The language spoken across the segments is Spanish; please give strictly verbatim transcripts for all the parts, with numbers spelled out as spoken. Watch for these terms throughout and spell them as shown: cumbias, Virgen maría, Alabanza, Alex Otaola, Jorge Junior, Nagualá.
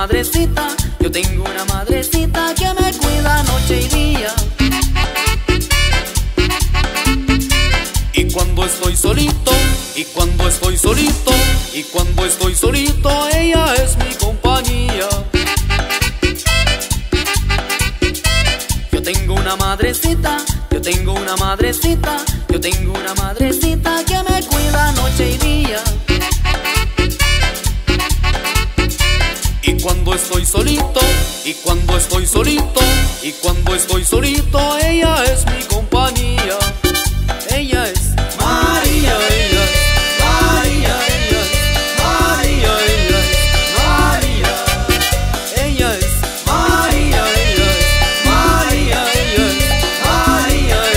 madrecita, yo tengo una madrecita que me cuida noche y día. Y cuando estoy solito, y cuando estoy solito, y cuando estoy solito, ella es mi compañía. Yo tengo una madrecita, yo tengo una madrecita, yo tengo una madrecita que me cuida noche y día. Y cuando estoy solito, y cuando estoy solito, y cuando estoy solito, ella es mi compañía. Ella es María, ella es María, ella es María, ella es María. Ella es María, ella es María, ella es María, ella es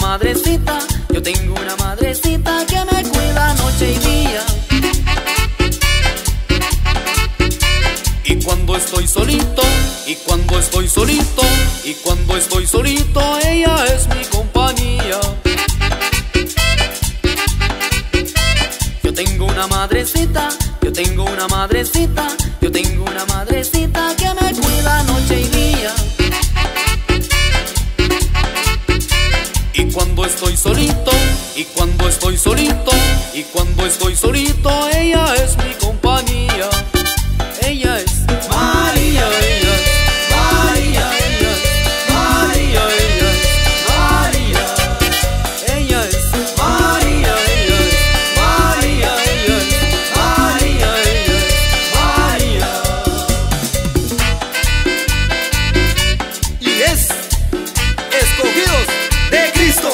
Madrecita, yo tengo una madrecita que me cuida noche y día. Y cuando estoy solito, y cuando estoy solito, y cuando estoy solito, ella es mi compañía. Yo tengo una madrecita, yo tengo una madrecita, yo tengo una madrecita que me cuida noche y día. Y cuando estoy solito, y cuando estoy solito, y cuando estoy solito, ella es mi compañía. Ella es María, ella es María, ella es María, ella es María. Ella es María, ella es María, ella es María, ella es María. Y es escogidos de Cristo.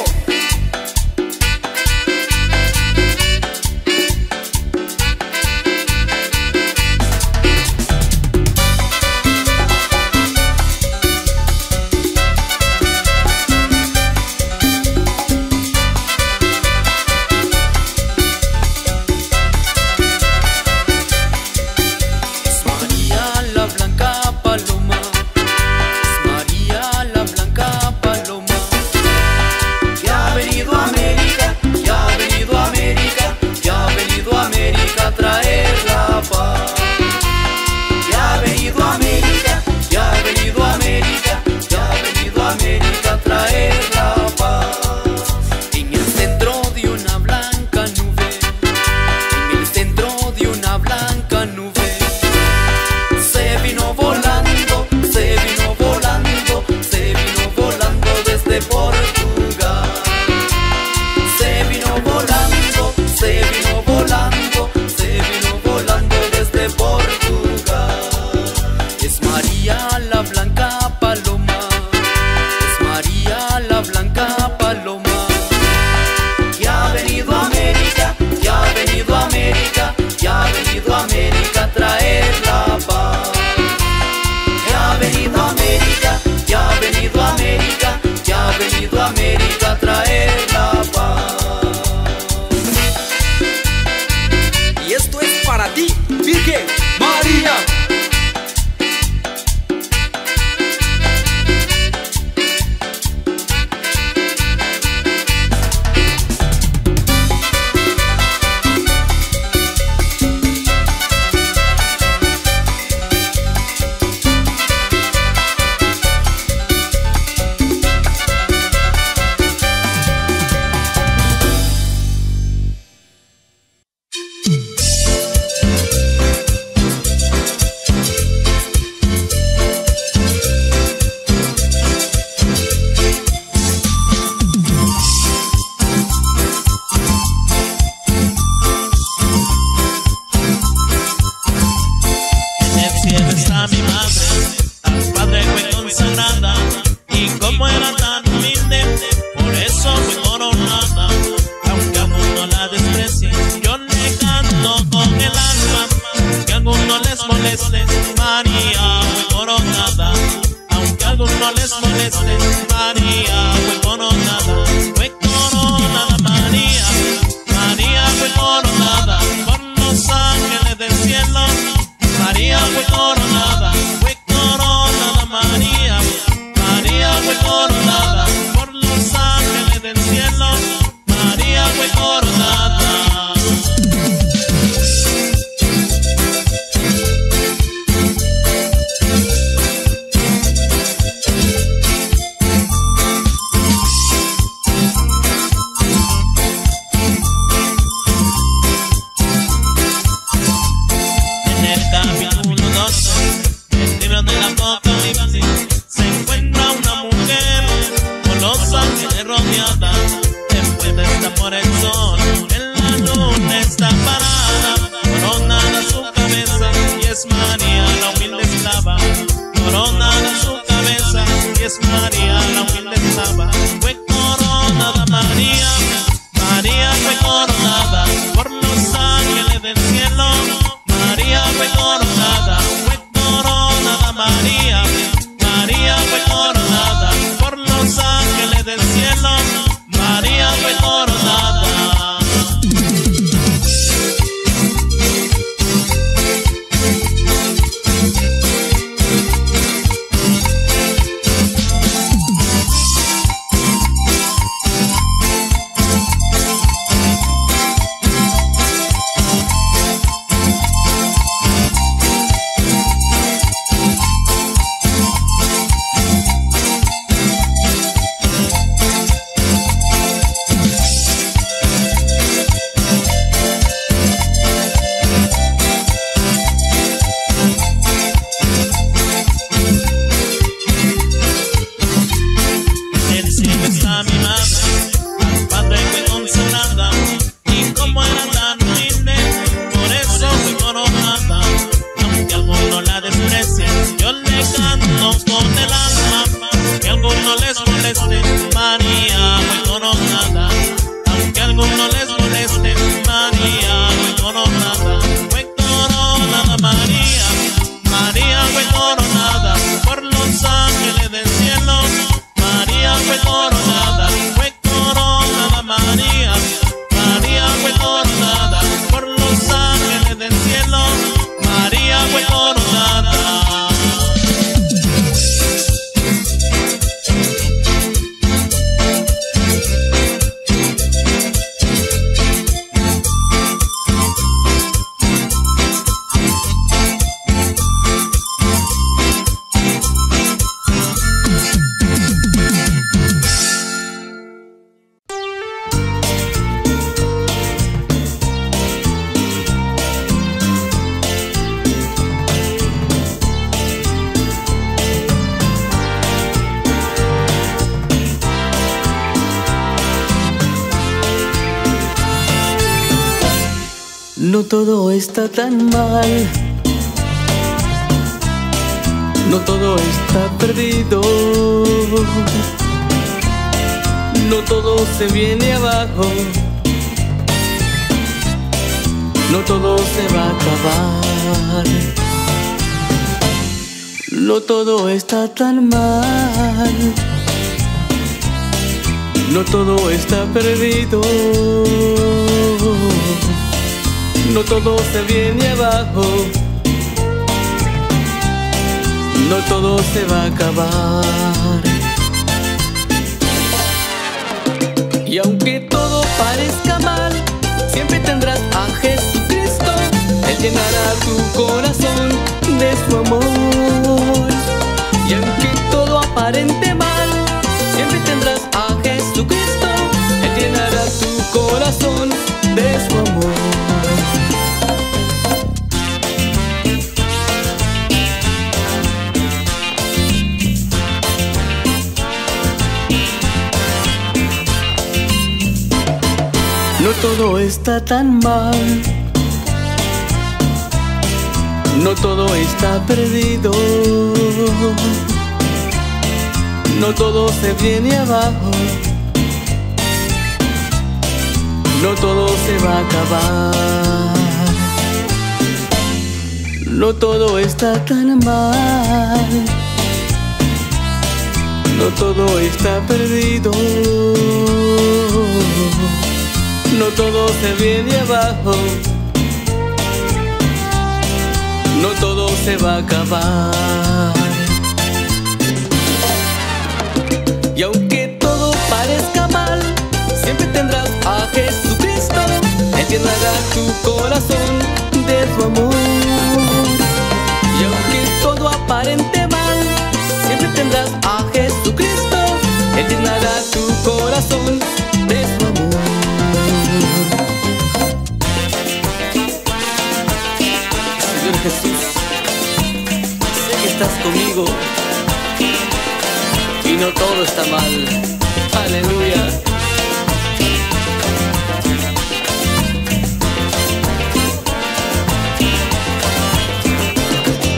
No todo está tan mal, no todo está perdido, no todo se viene abajo, no todo se va a acabar. No todo está tan mal, no todo está perdido, no todo se viene abajo, no todo se va a acabar. Y aunque todo parezca mal, siempre tendrás a Jesucristo. Él llenará tu corazón de su amor. Y aunque todo aparente mal, siempre tendrás a Jesucristo. Él llenará tu corazón de su amor. No todo está tan mal, no todo está perdido, no todo se viene abajo, no todo se va a acabar. No todo está tan mal, no todo está perdido, no todo se viene abajo, no todo se va a acabar. Y aunque todo parezca mal, siempre tendrás a Jesucristo. Él llenará tu corazón de su amor. Y aunque todo aparente mal, siempre tendrás a Jesucristo. Él llenará tu corazón de su amor. Jesús, sé que estás conmigo y no todo está mal. Aleluya.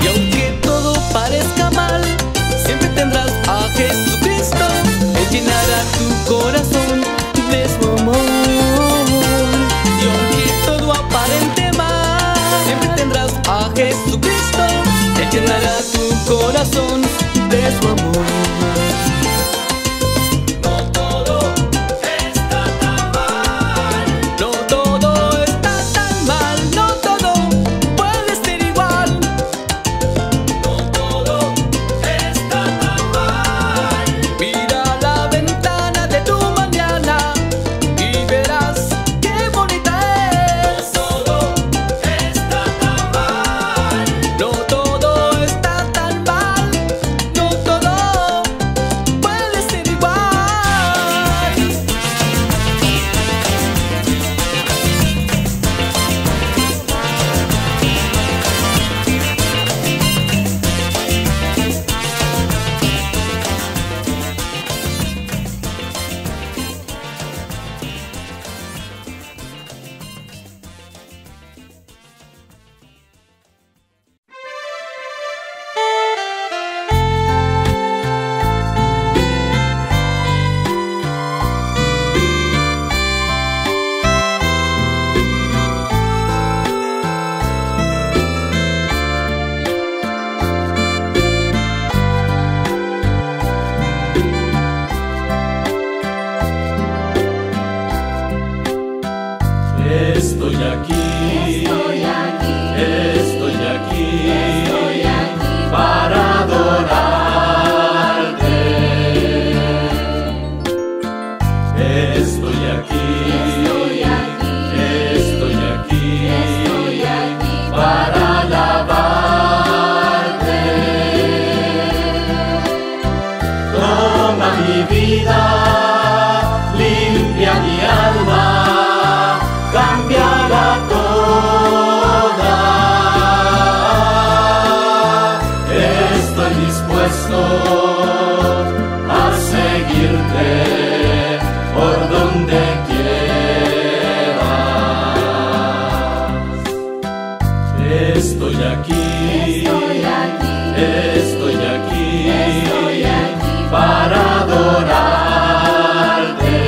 Y aunque todo parezca mal, siempre tendrás a Jesucristo. Él llenará tu corazón de su amor. Y aunque todo aparente mal, siempre tendrás a Jesucristo, Él llenará tu corazón de su amor. Cambiala toda. Estoy aquí, estoy aquí, estoy aquí, estoy aquí para adorarte.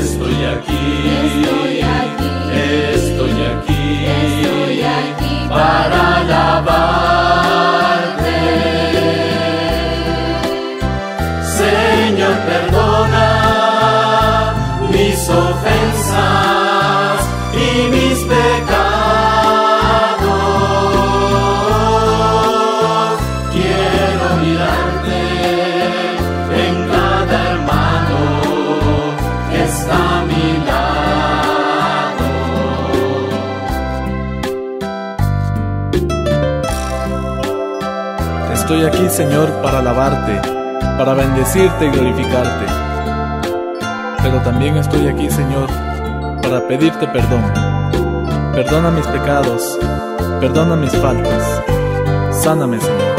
Estoy aquí, estoy aquí, estoy aquí, estoy aquí para alabarte. Señor, perdona mis ofensas y mis pecados. Quiero mirarte en cada hermano que está a mi lado. Estoy aquí, Señor, para alabarte, para bendecirte y glorificarte. Pero también estoy aquí, Señor, para pedirte perdón. Perdona mis pecados, perdona mis faltas, sáname, Señor.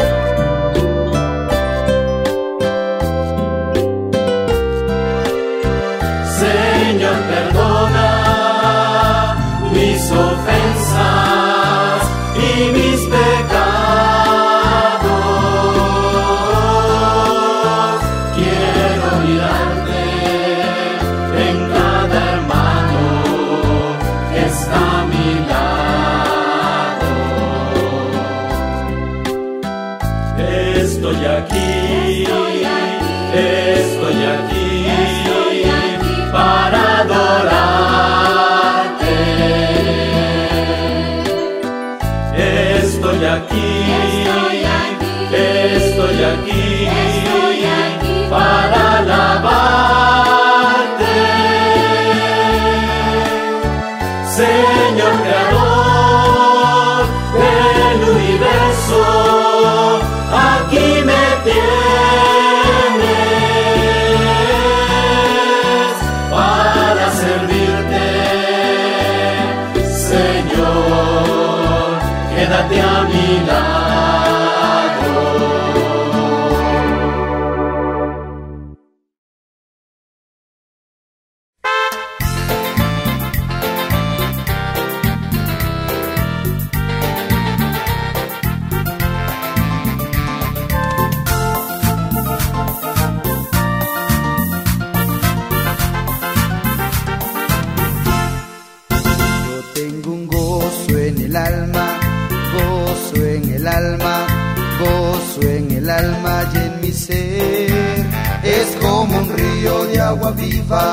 Señor, perdona mis ofensas y mis pecados. Quiero mirarte en cada está a mi lado. Estoy aquí, estoy aquí, estoy aquí, estoy aquí para adorarte. Estoy aquí, estoy aquí, estoy aquí, estoy aquí para alabarte. Señor, creador del universo, aquí me tienes para servirte. Señor, quédate a mi lado. Viva,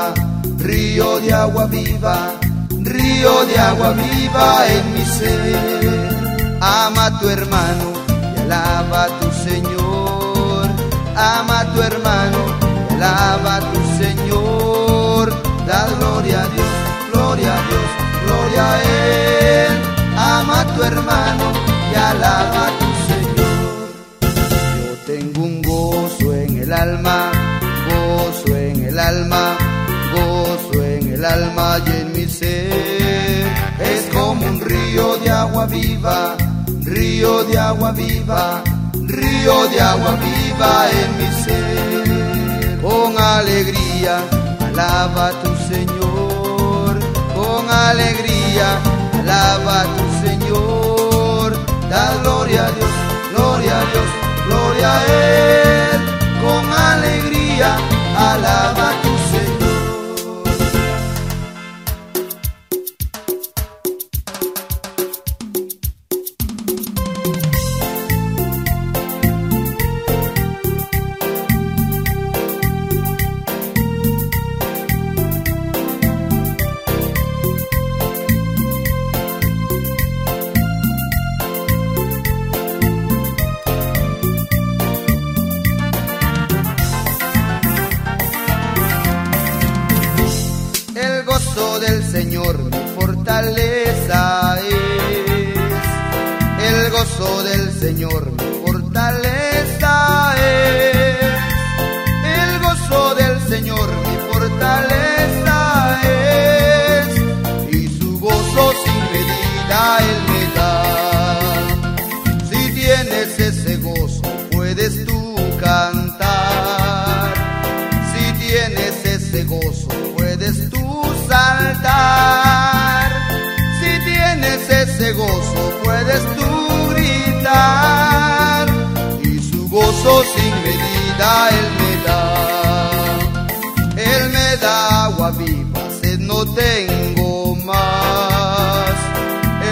río de agua viva, río de agua viva en mi ser. Ama a tu hermano y alaba a tu Señor. Ama a tu hermano y alaba a tu Señor. Da gloria a Dios, gloria a Dios, gloria a Él. Ama a tu hermano y alaba a tu Señor. Yo tengo un gozo en el alma, gozo en el alma, gozo en el alma y en mi ser. Es como un río de agua viva, río de agua viva, río de agua viva en mi ser. Con alegría alaba a tu Señor, con alegría alaba a tu Señor. Da gloria a Dios, gloria a Dios, gloria a Él. Con alegría alaba a tu Señor. Señor, mi fortaleza es. El gozo del Señor, mi fortaleza es. Y su gozo sin medida Él me da. Si tienes ese gozo, puedes tú cantar. Si tienes ese gozo, puedes tú saltar. Si tienes no tengo más.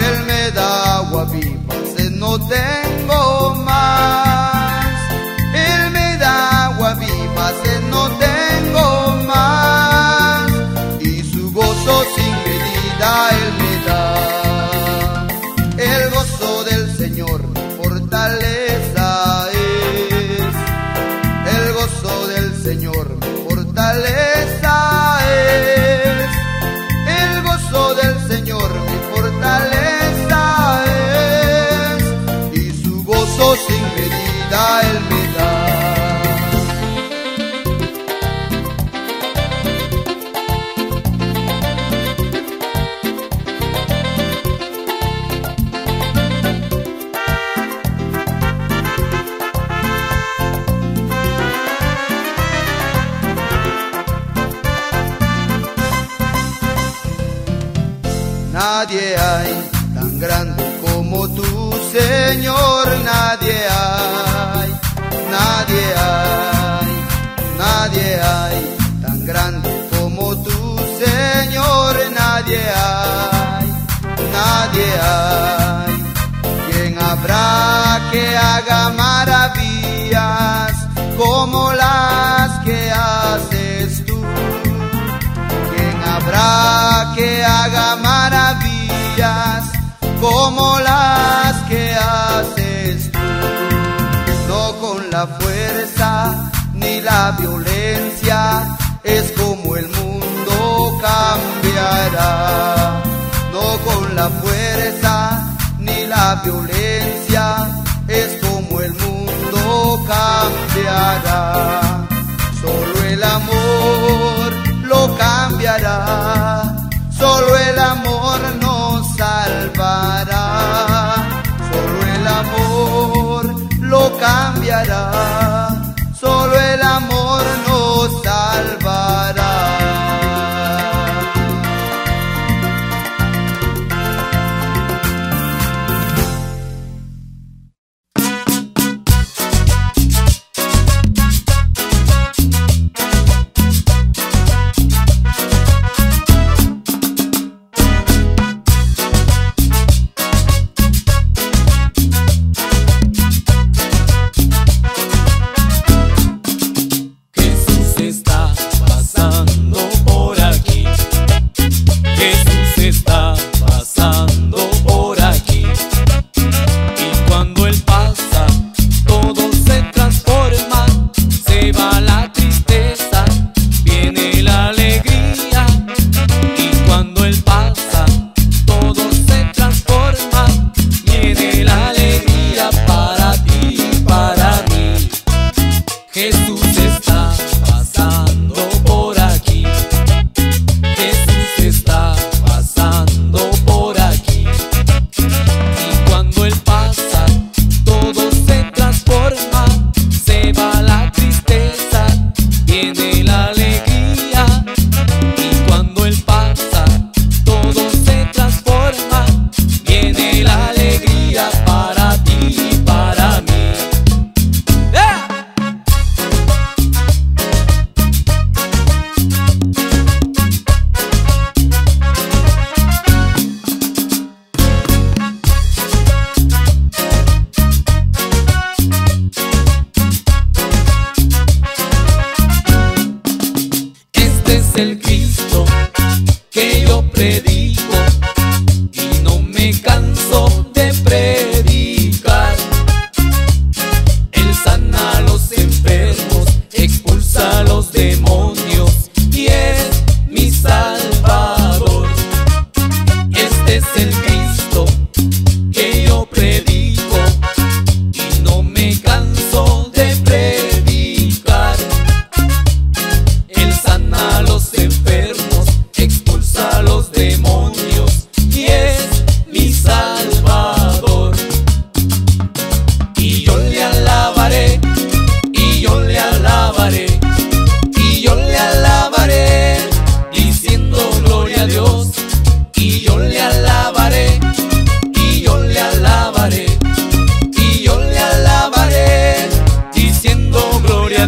Él me da agua viva, sed no tengo más. Él me da agua viva, sed no tengo más. Y su gozo sin medida Él me da. El gozo del Señor mi fortaleza es. El gozo del Señor mi fortaleza. Sin medida Él me da. Nadie hay tan grande como tú, Señor, nadie hay, nadie hay, nadie hay tan grande como tú, Señor, nadie hay, nadie hay. ¿Quién habrá que haga maravillas como las que haces tú? ¿Quién habrá que haga maravillas como las que haces tú? No con la fuerza ni la violencia es como el mundo cambiará. No con la fuerza ni la violencia es como el mundo cambiará. Solo el amor lo cambiará. Solo el amor nos salvará. Solo el amor lo cambiará. Solo el amor nos salvará.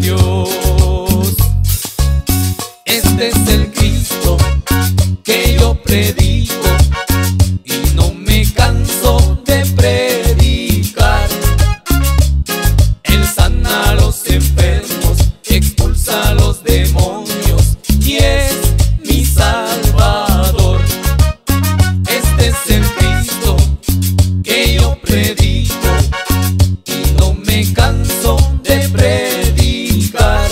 Dios, este es el Cristo te digo y no me canso de predicar. Él sana a los enfermos, expulsa a los demonios y es mi Salvador. Este es el Cristo que yo predico y no me canso de predicar.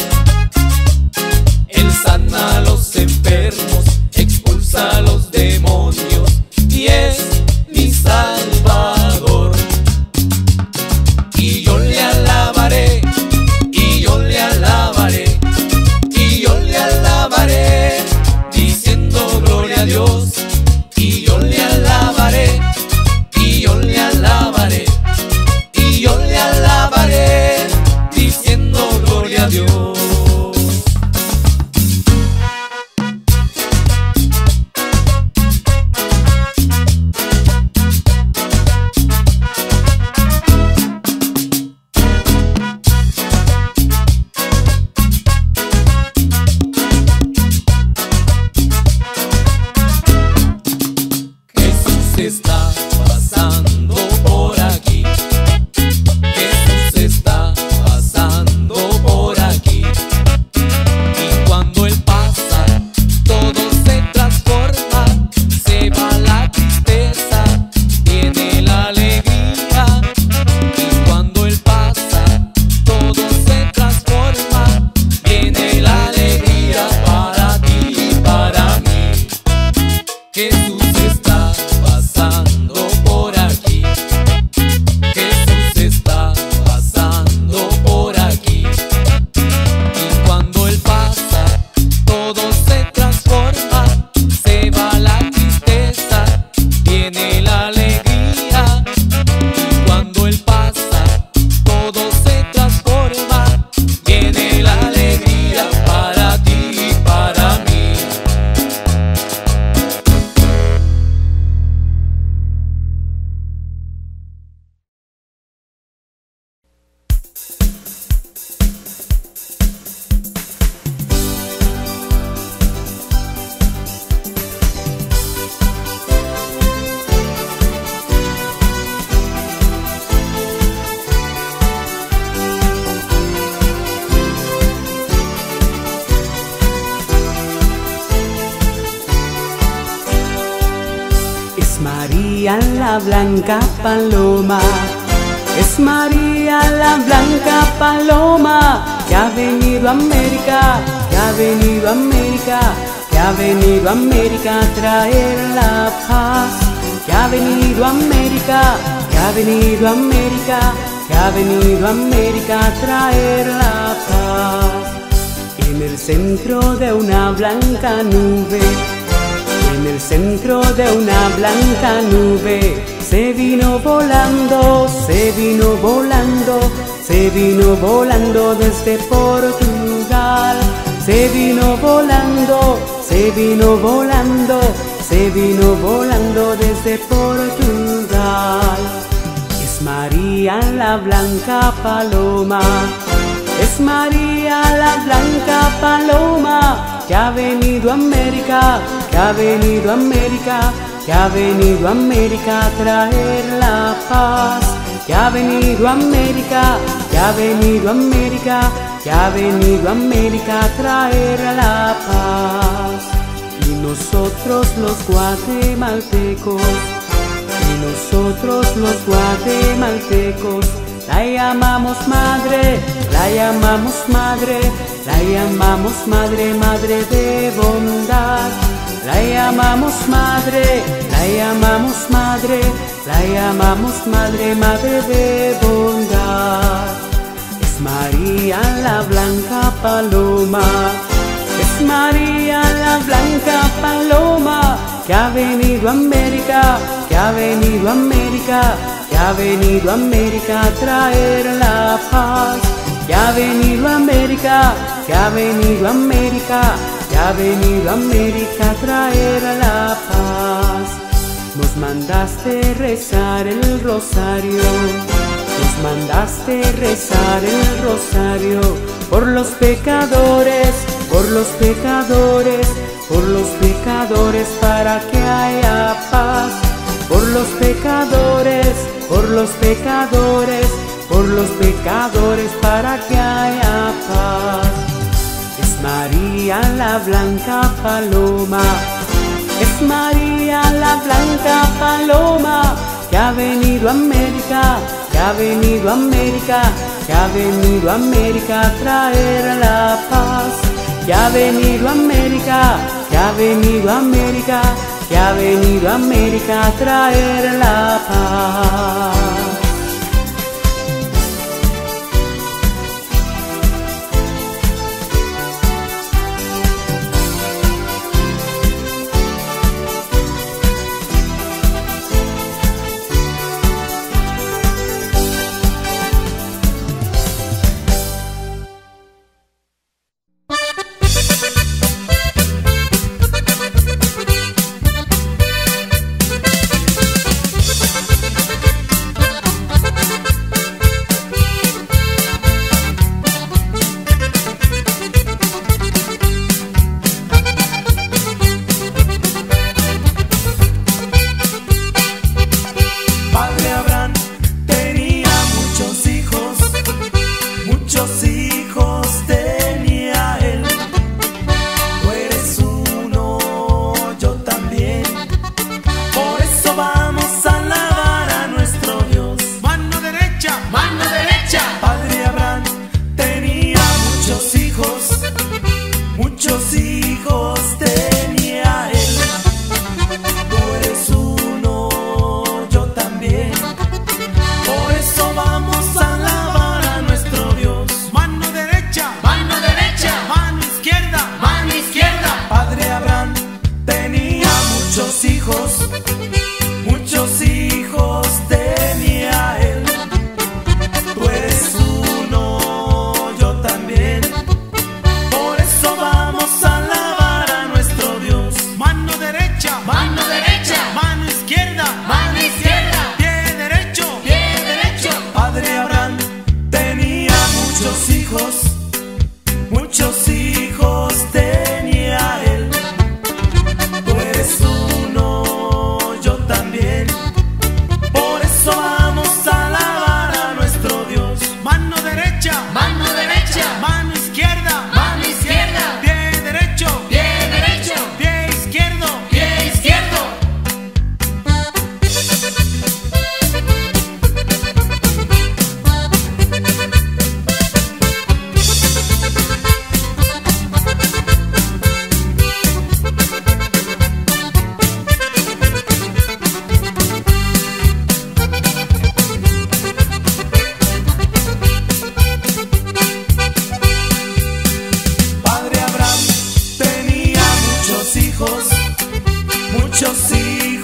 Él sana a los enfermos, expulsa a los demonios y es mi Salvador. Y yo le alabaré, y yo le alabaré, y yo le alabaré, diciendo gloria a Dios. Y yo le alabaré, y yo le alabaré, y yo le alabaré, diciendo gloria a Dios. Está pasando por aquí, Jesús está pasando por aquí, y cuando Él pasa, todo se transforma, se va la tristeza, viene la alegría, y cuando Él pasa, todo se transforma, viene la alegría para ti y para mí. Jesús está pasando por aquí, Jesús está pasando por aquí, y cuando Él pasa, todo se transforma, se va la tristeza, viene la alegría, y cuando Él pasa, todo se transforma, viene la alegría para ti y para mí. María la blanca paloma, es María la blanca paloma, que ha venido a América, que ha venido a América, que ha venido a América a traer la paz, que ha venido a América, que ha venido a América, que ha venido a América a traer la paz. En el centro de una blanca nube, en el centro de una blanca nube, se vino volando, se vino volando, se vino volando desde Portugal. Se vino volando, se vino volando, se vino volando desde Portugal. Es María la blanca paloma, es María la blanca paloma, que ha venido a América, que ha venido a América, que ha venido a América a traer la paz, que ha venido a América, que ha venido a América, que ha venido a América a traer la paz. Y nosotros los guatemaltecos, y nosotros los guatemaltecos, la llamamos madre, la llamamos madre, la llamamos madre, madre de bondad. La llamamos madre, la llamamos madre, la llamamos madre, madre de bondad. Es María la blanca paloma, es María la blanca paloma, que ha venido a América, que ha venido a América, que ha venido a América a traer la paz, que ha venido a América, que ha venido a América, que ha venido a América a traer la paz. Nos mandaste rezar el rosario, nos mandaste rezar el rosario, por los pecadores, por los pecadores, por los pecadores para que haya paz, por los pecadores, por los pecadores, por los pecadores para que haya paz. Es María la blanca paloma, es María la blanca paloma, que ha venido a América, que ha venido a América, que ha venido a América a traer la paz. Que ha venido a América, que ha venido a América, que ha venido a América a traer la paz. Muchos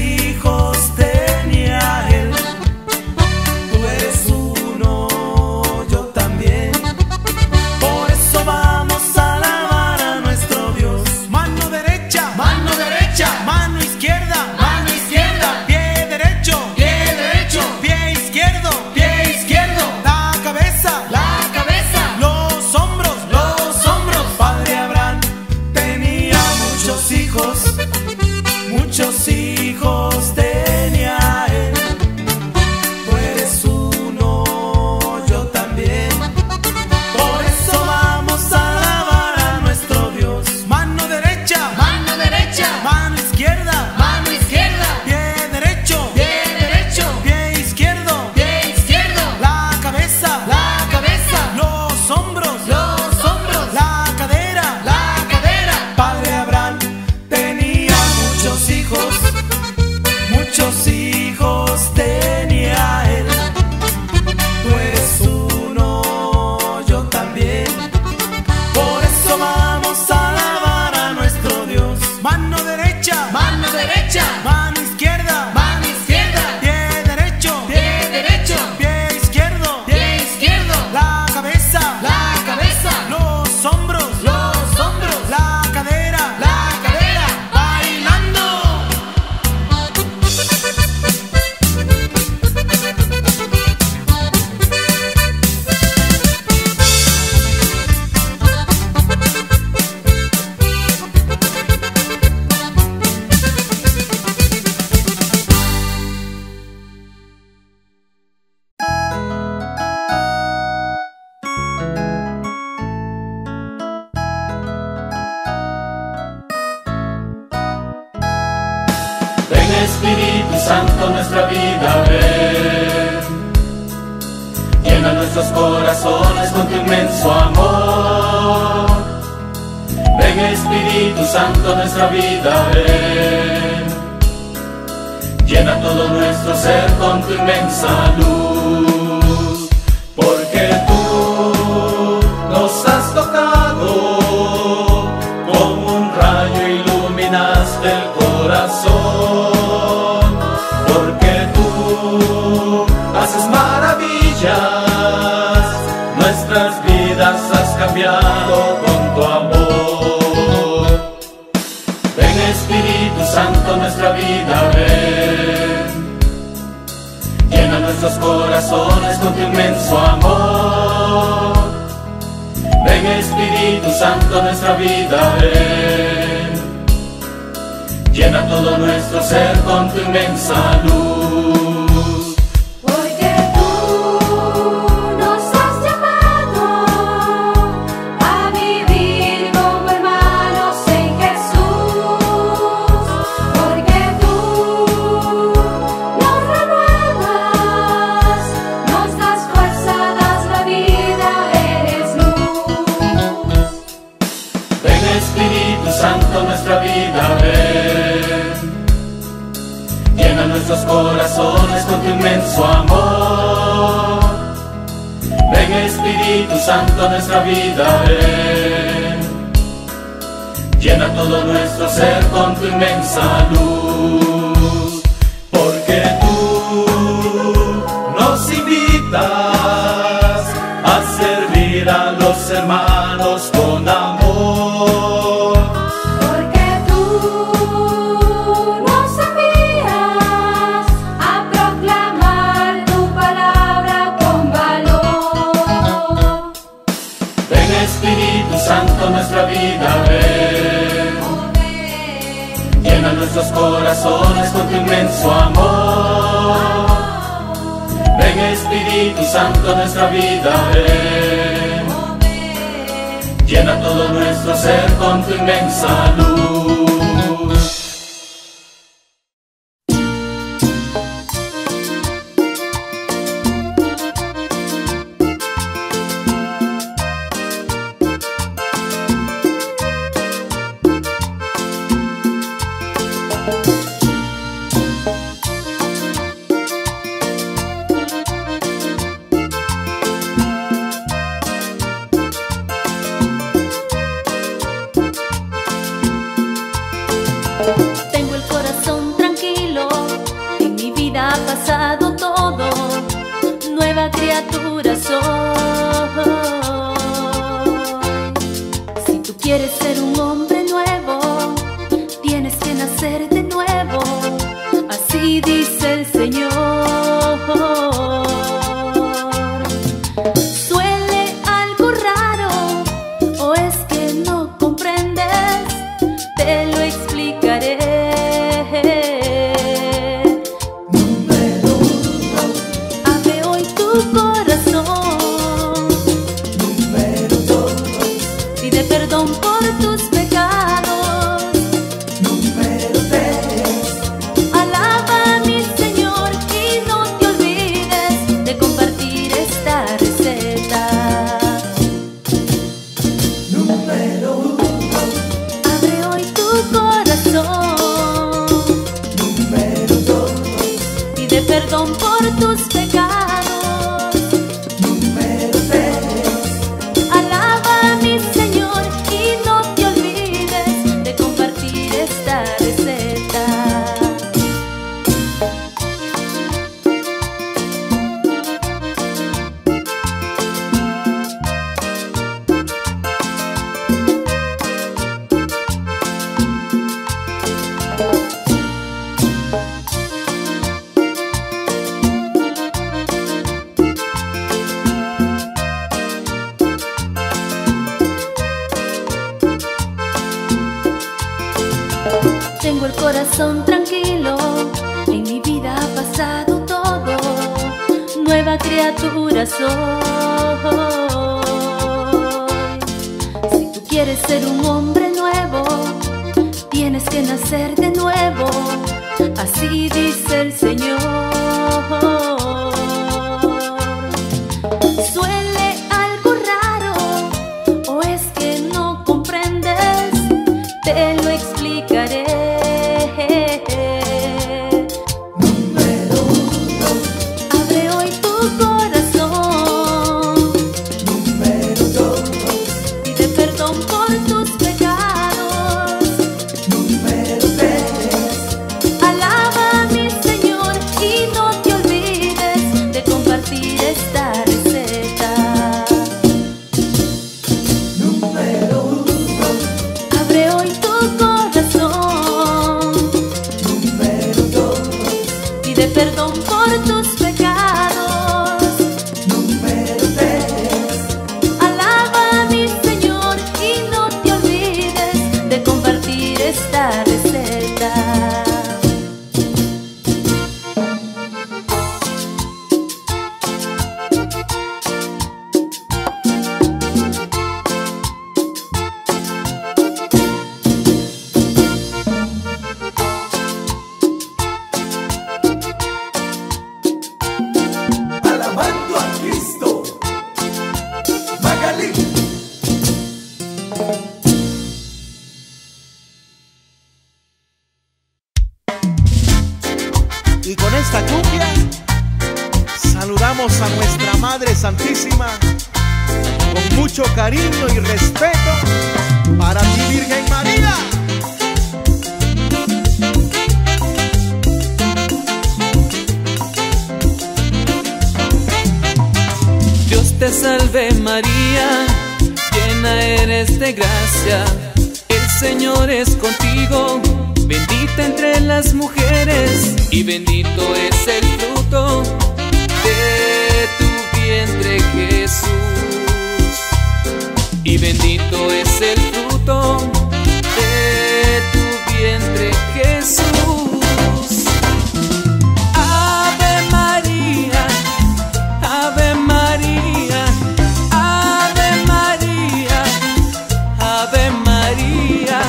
hijos tenía él, santo nuestra vida ven. Llena nuestros corazones con tu inmenso amor. Ven Espíritu Santo nuestra vida ven. Llena todo nuestro ser con tu inmensa luz. Porque tú nos has tocado, como un rayo iluminaste el corazón. Porque tú haces maravillas, nuestras vidas has cambiado con tu amor. Espíritu Santo nuestra vida ven. Llena nuestros corazones con tu inmenso amor. Ven Espíritu Santo nuestra vida ven. Llena todo nuestro ser con tu inmensa luz. Nuestros corazones con tu inmenso amor. Ven Espíritu Santo nuestra vida ven. Llena todo nuestro ser con tu inmensa luz. Porque tú nos invitas a servir a los hermanos con amor. Nuestra vida ven. Llena nuestros corazones con tu inmenso amor. Ven Espíritu Santo nuestra vida ven. Llena todo nuestro ser con tu inmensa luz. Ser un hombre nuevo, tienes que nacer de nuevo, así dice el Señor. Suele algo raro, o es que no comprendes, te lo explicaré. Número uno, abre hoy tu corazón. Número dos, pide perdón por tus pecados. Perdón por tus pecados. Número tres, alaba a mi Señor y no te olvides de compartir esta receta. Y con esta cumbia saludamos a nuestra Madre Santísima con mucho cariño y respeto para ti, Virgen María. Dios te salve María, llena eres de gracia, el Señor es contigo. Bendita entre las mujeres y bendito es el fruto de tu vientre, Jesús. Y bendito es el fruto de tu vientre, Jesús. Ave María, Ave María, Ave María, Ave María,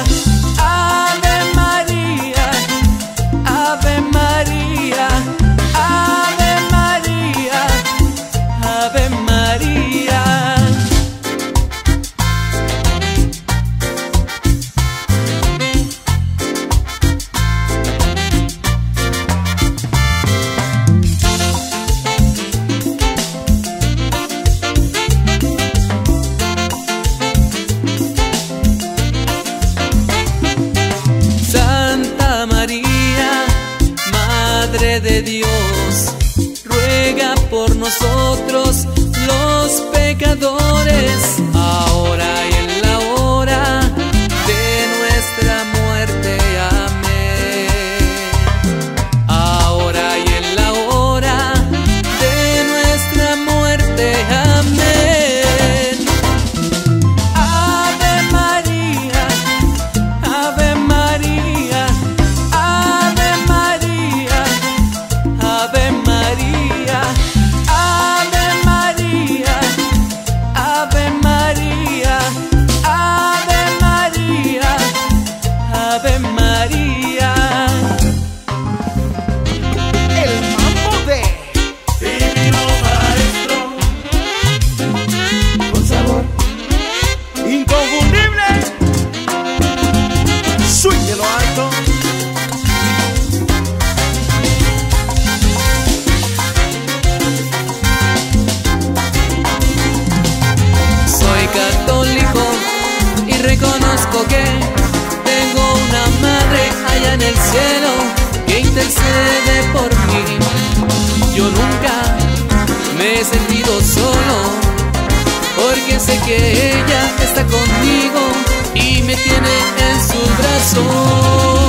Ave de Dios, ruega por nosotros los pecadores, ahora y en la hora de nuestra muerte, amén. Ahora y en la hora de nuestra muerte, amén. Ave María, Ave María, Ave María, Ave María, Ave María, Ave María, Ave María, Ave María. El mambo de Divino Maestro, con sabor inconfundible. Suéltelo alto. Reconozco que tengo una madre allá en el cielo que intercede por mí. Yo nunca me he sentido solo, porque sé que ella está conmigo y me tiene en sus brazos.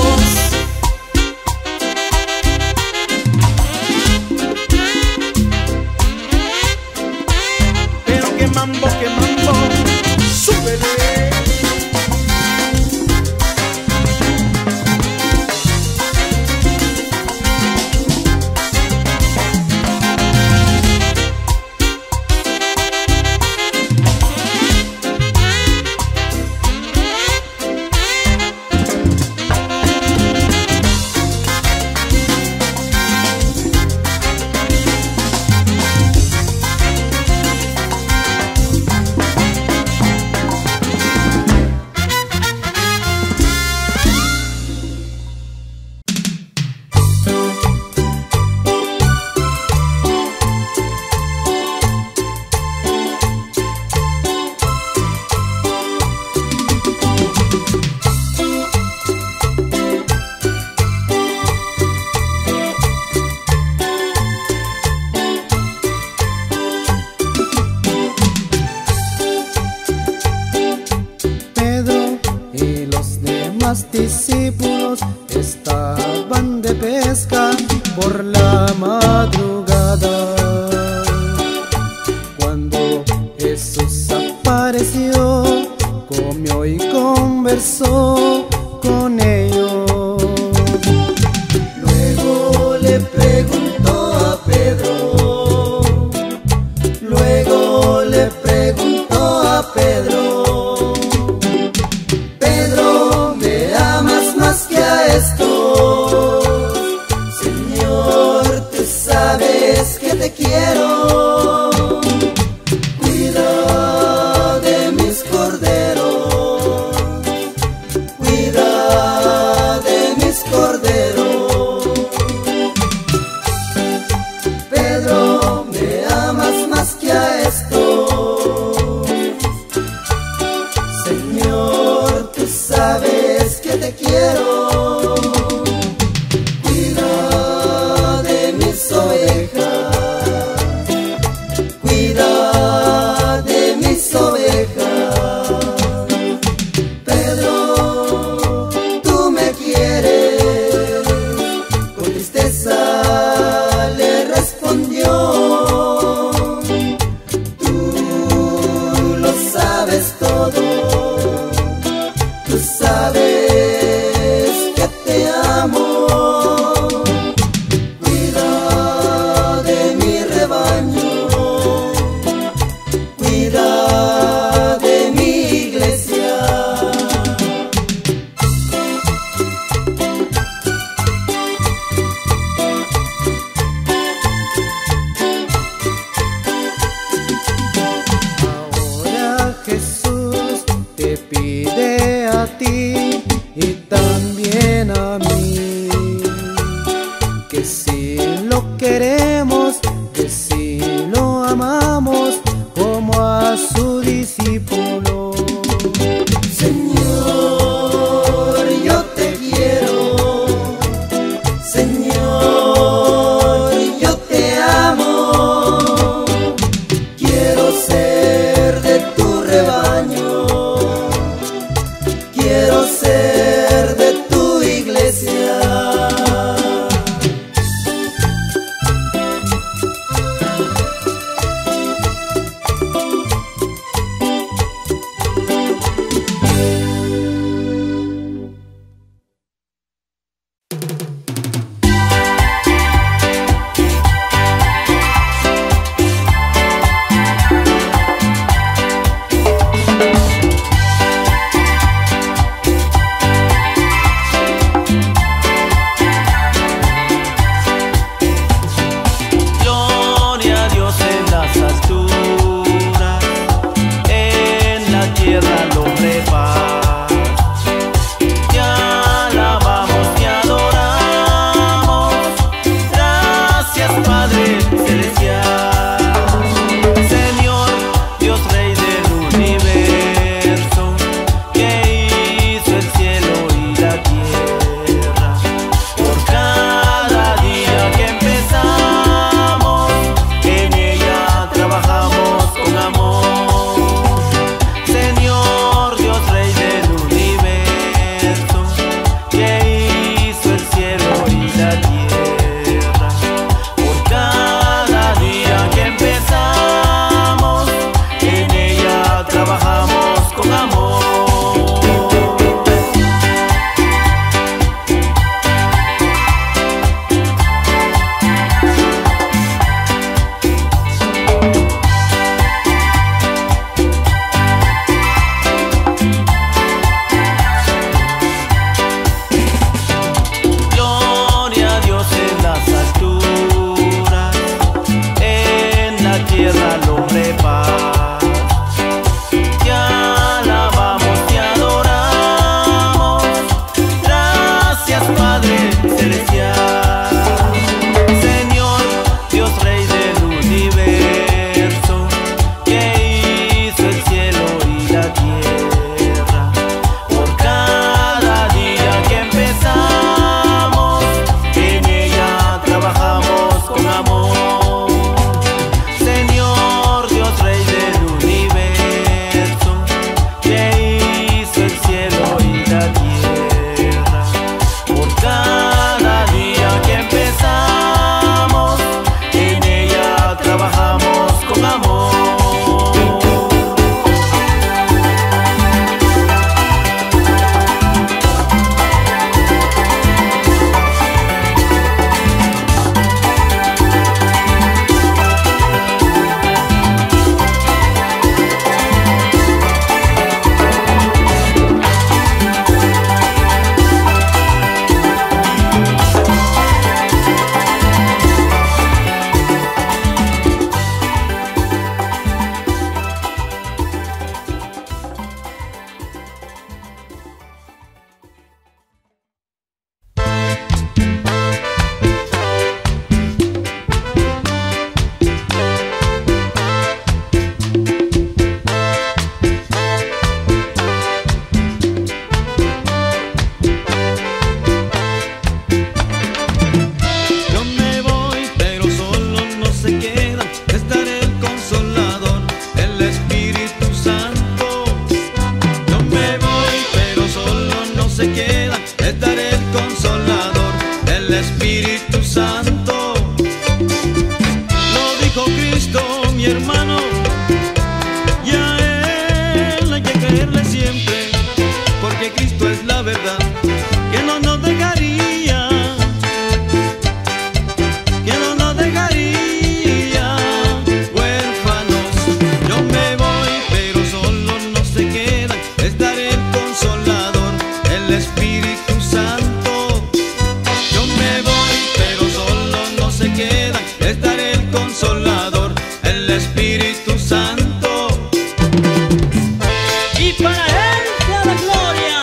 discípulos estaban de pesca por la madrugada. Cuando Jesús apareció, comió y conversó con ellos. Luego le preguntó a Pedro, luego le preguntó a Pedro, Pedro, ¿me amas más que a esto? Señor, tú sabes que te quiero. mi hermano, y a él hay que creerle siempre, porque Cristo es la verdad que no nos dejaría, que no nos dejaría huérfanos. Yo me voy, pero solo no se queda, estaré el Consolador, el Espíritu Santo. Yo me voy, pero solo no se queda, estaré el Consolador, el Espíritu Santo. Y para él sea la gloria.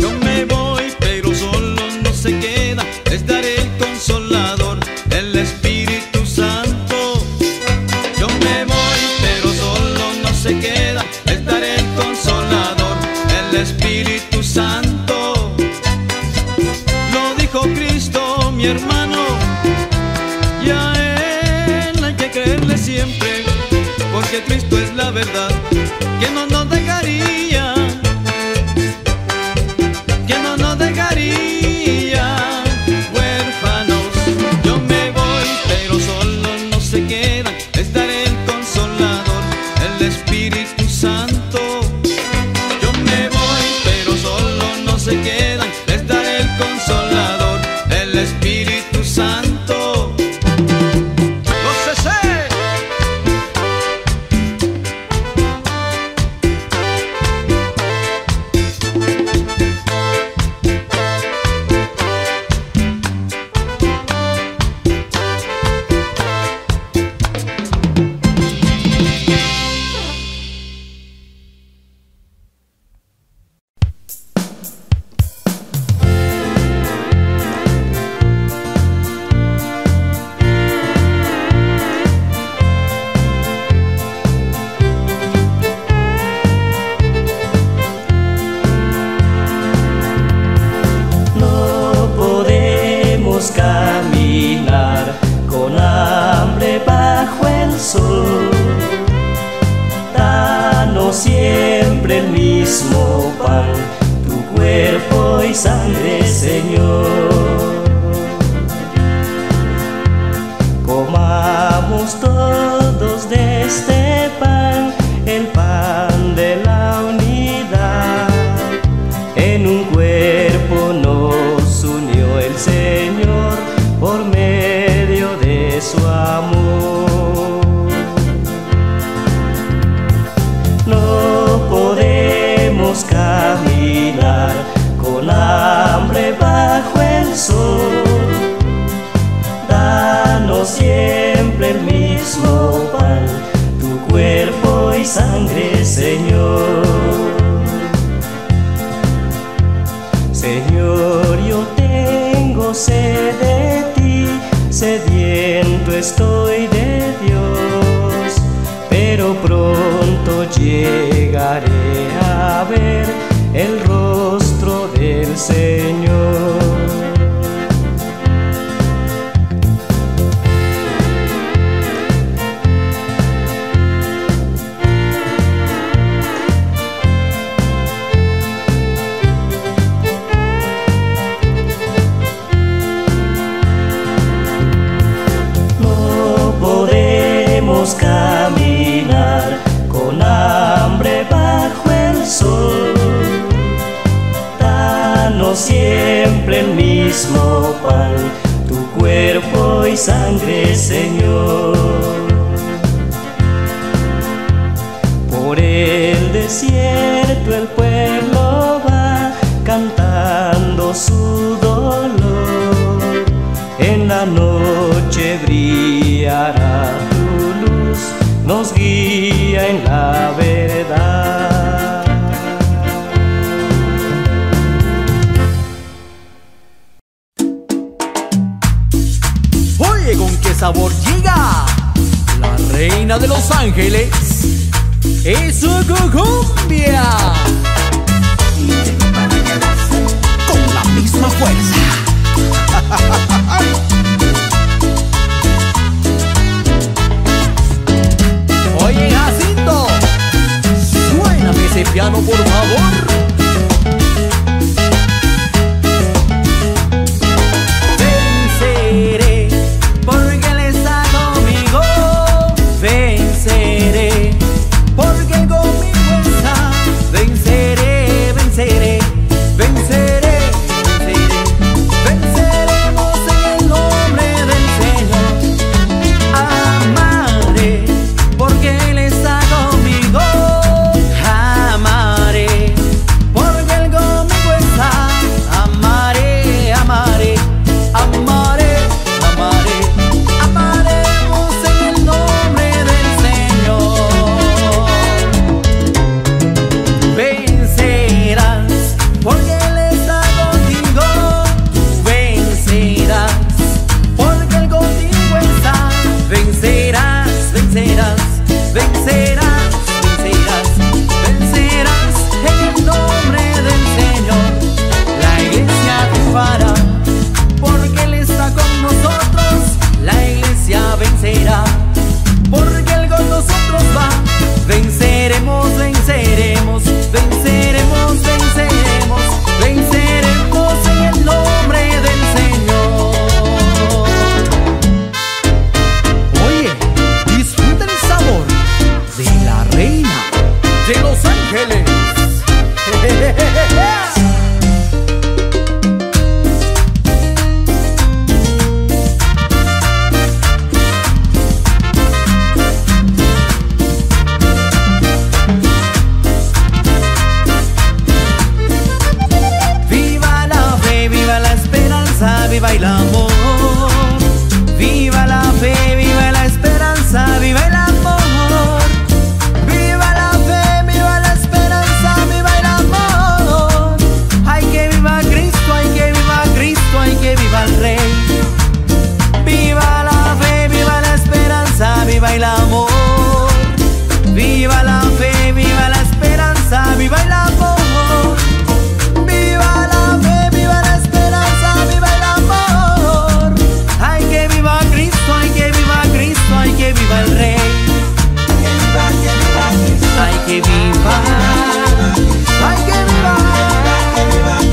Yo me voy, pero solo no se queda, estaré el Consolador, el Espíritu Santo. Se queda, estaré el Consolador, el Espíritu Santo. Lo dijo Cristo, mi hermano, y a él hay que creerle siempre, porque Cristo es la verdad que no nos dejaría, que no nos dejaría huérfanos. Yo me voy, pero solo no se queda, estaré el Consolador, el Espíritu Santo. Yo me voy, pero solo no se quedan, estaré el Consolador, el Espíritu Santo. ¡Gócese! Caminar con hambre bajo el sol, danos siempre el mismo pan, tu cuerpo y sangre, Señor. Comamos todos de este pan, el pan de la unidad, en un cuerpo nos unió el Señor por medio de su amor. No podemos caminar con hambre bajo el sol, danos siempre el mismo pan, tu cuerpo y sangre, Señor. Señor, yo tengo sed de ti, sediento estoy de Dios, pero pronto llegaré a ver el rostro del Señor. Caminar con hambre bajo el sol, danos siempre el mismo pan, tu cuerpo y sangre, Señor. Por el desierto el pueblo va cantando su dolor, en la noche brillará, nos guía en la verdad. Oye, ¿con qué sabor llega la reina de los ángeles? ¡Es su cumbia! Con la misma fuerza. Oye, Jacinto, piano, por favor. Venceré, porque Él está conmigo. Venceré, porque Él conmigo está. Venceré, venceré, venceré, venceré. Venceremos en el nombre del Señor. Amaré, porque Él está conmigo. Amaré, porque Él conmigo está. Amaré, amaré, amaré, amaré. Amaremos en el nombre del Señor. Vencerás, porque Él está contigo. Vencerás, porque Él contigo está. Vencerás, vencerás, vencerás. Viva el amor, viva la fe, viva la esperanza, viva el amor. Viva la fe, viva la esperanza, viva el amor. Hay que viva Cristo, hay que viva Cristo, hay que viva el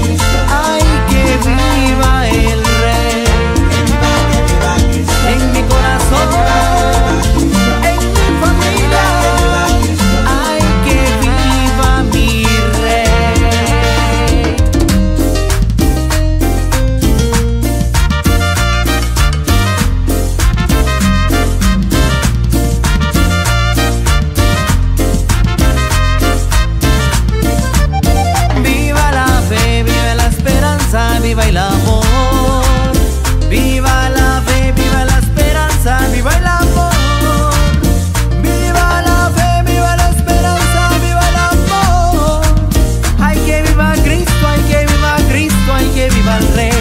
Rey.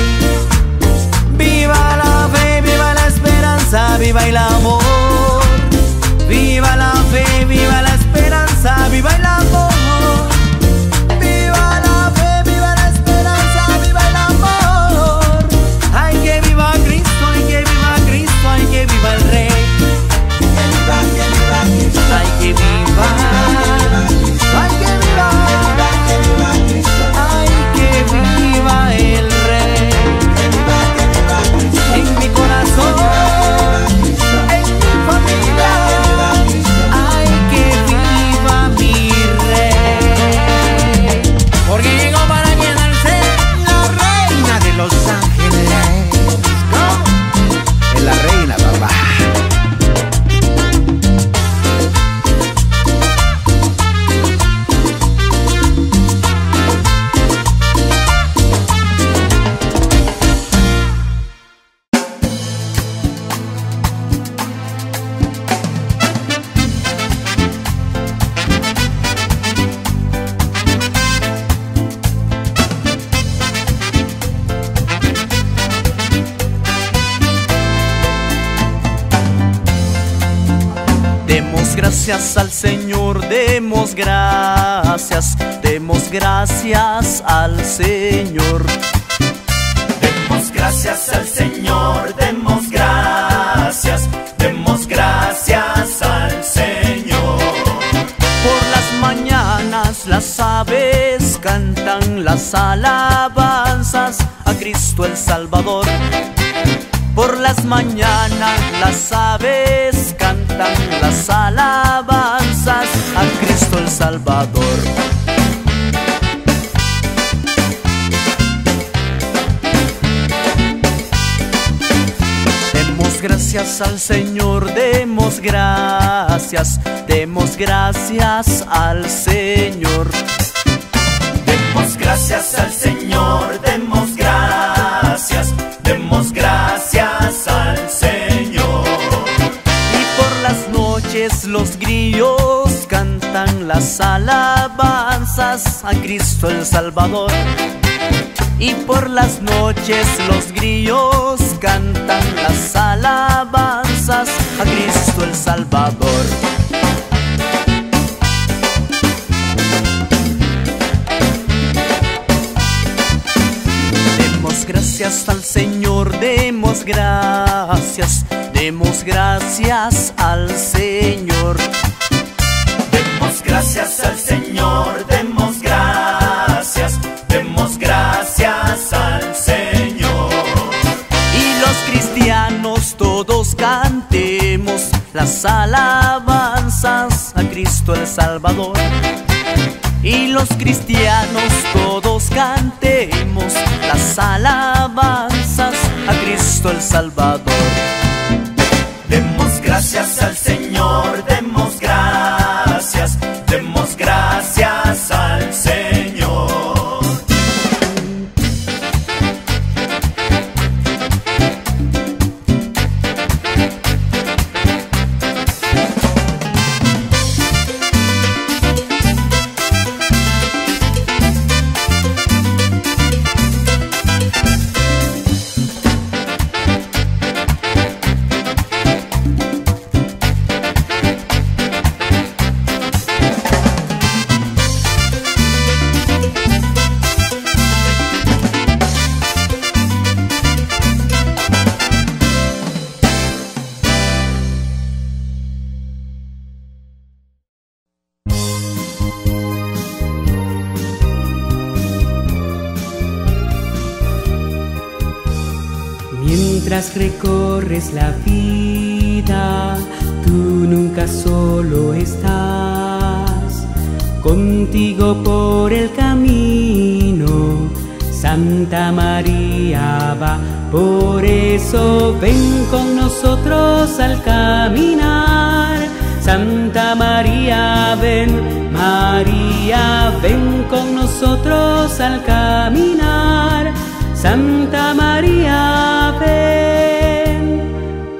Viva la fe, viva la esperanza, viva el amor. Viva la fe, viva la esperanza, viva el amor. Viva el amor, viva la fe, viva la esperanza, viva el amor. Viva la fe, viva la esperanza, viva el amor. Hay que viva Cristo, hay que viva Cristo, hay que viva el Rey. Viva la fe, viva la esperanza, viva el amor. Viva la fe, viva la esperanza, viva el amor. Demos gracias al Señor, demos gracias, demos gracias al Señor. Demos gracias al Señor, demos gracias, demos gracias al Señor. Por las mañanas las son las alabanzas a Cristo el Salvador. Por las mañanas las aves cantan las alabanzas a Cristo el Salvador. Demos gracias al Señor, demos gracias, demos gracias al Señor. Demos gracias al Señor, demos gracias, demos gracias al Señor. Y por las noches los grillos cantan las alabanzas a Cristo el Salvador. Y por las noches los grillos cantan las alabanzas a Cristo el Salvador. Demos gracias al Señor, demos gracias, demos gracias al Señor. Demos gracias al Señor, demos gracias, demos gracias al Señor. Y los cristianos todos cantemos las alabanzas a Cristo el Salvador. Y los cristianos todos cantemos las alabanzas a Cristo el Salvador. Demos gracias al Señor, demos gracias, demos gracias al Señor. Mientras recorres la vida, tú nunca solo estás. Contigo por el camino, Santa María va. Por eso ven con nosotros al caminar. Santa María, ven, María, ven con nosotros al caminar. Santa María, ven.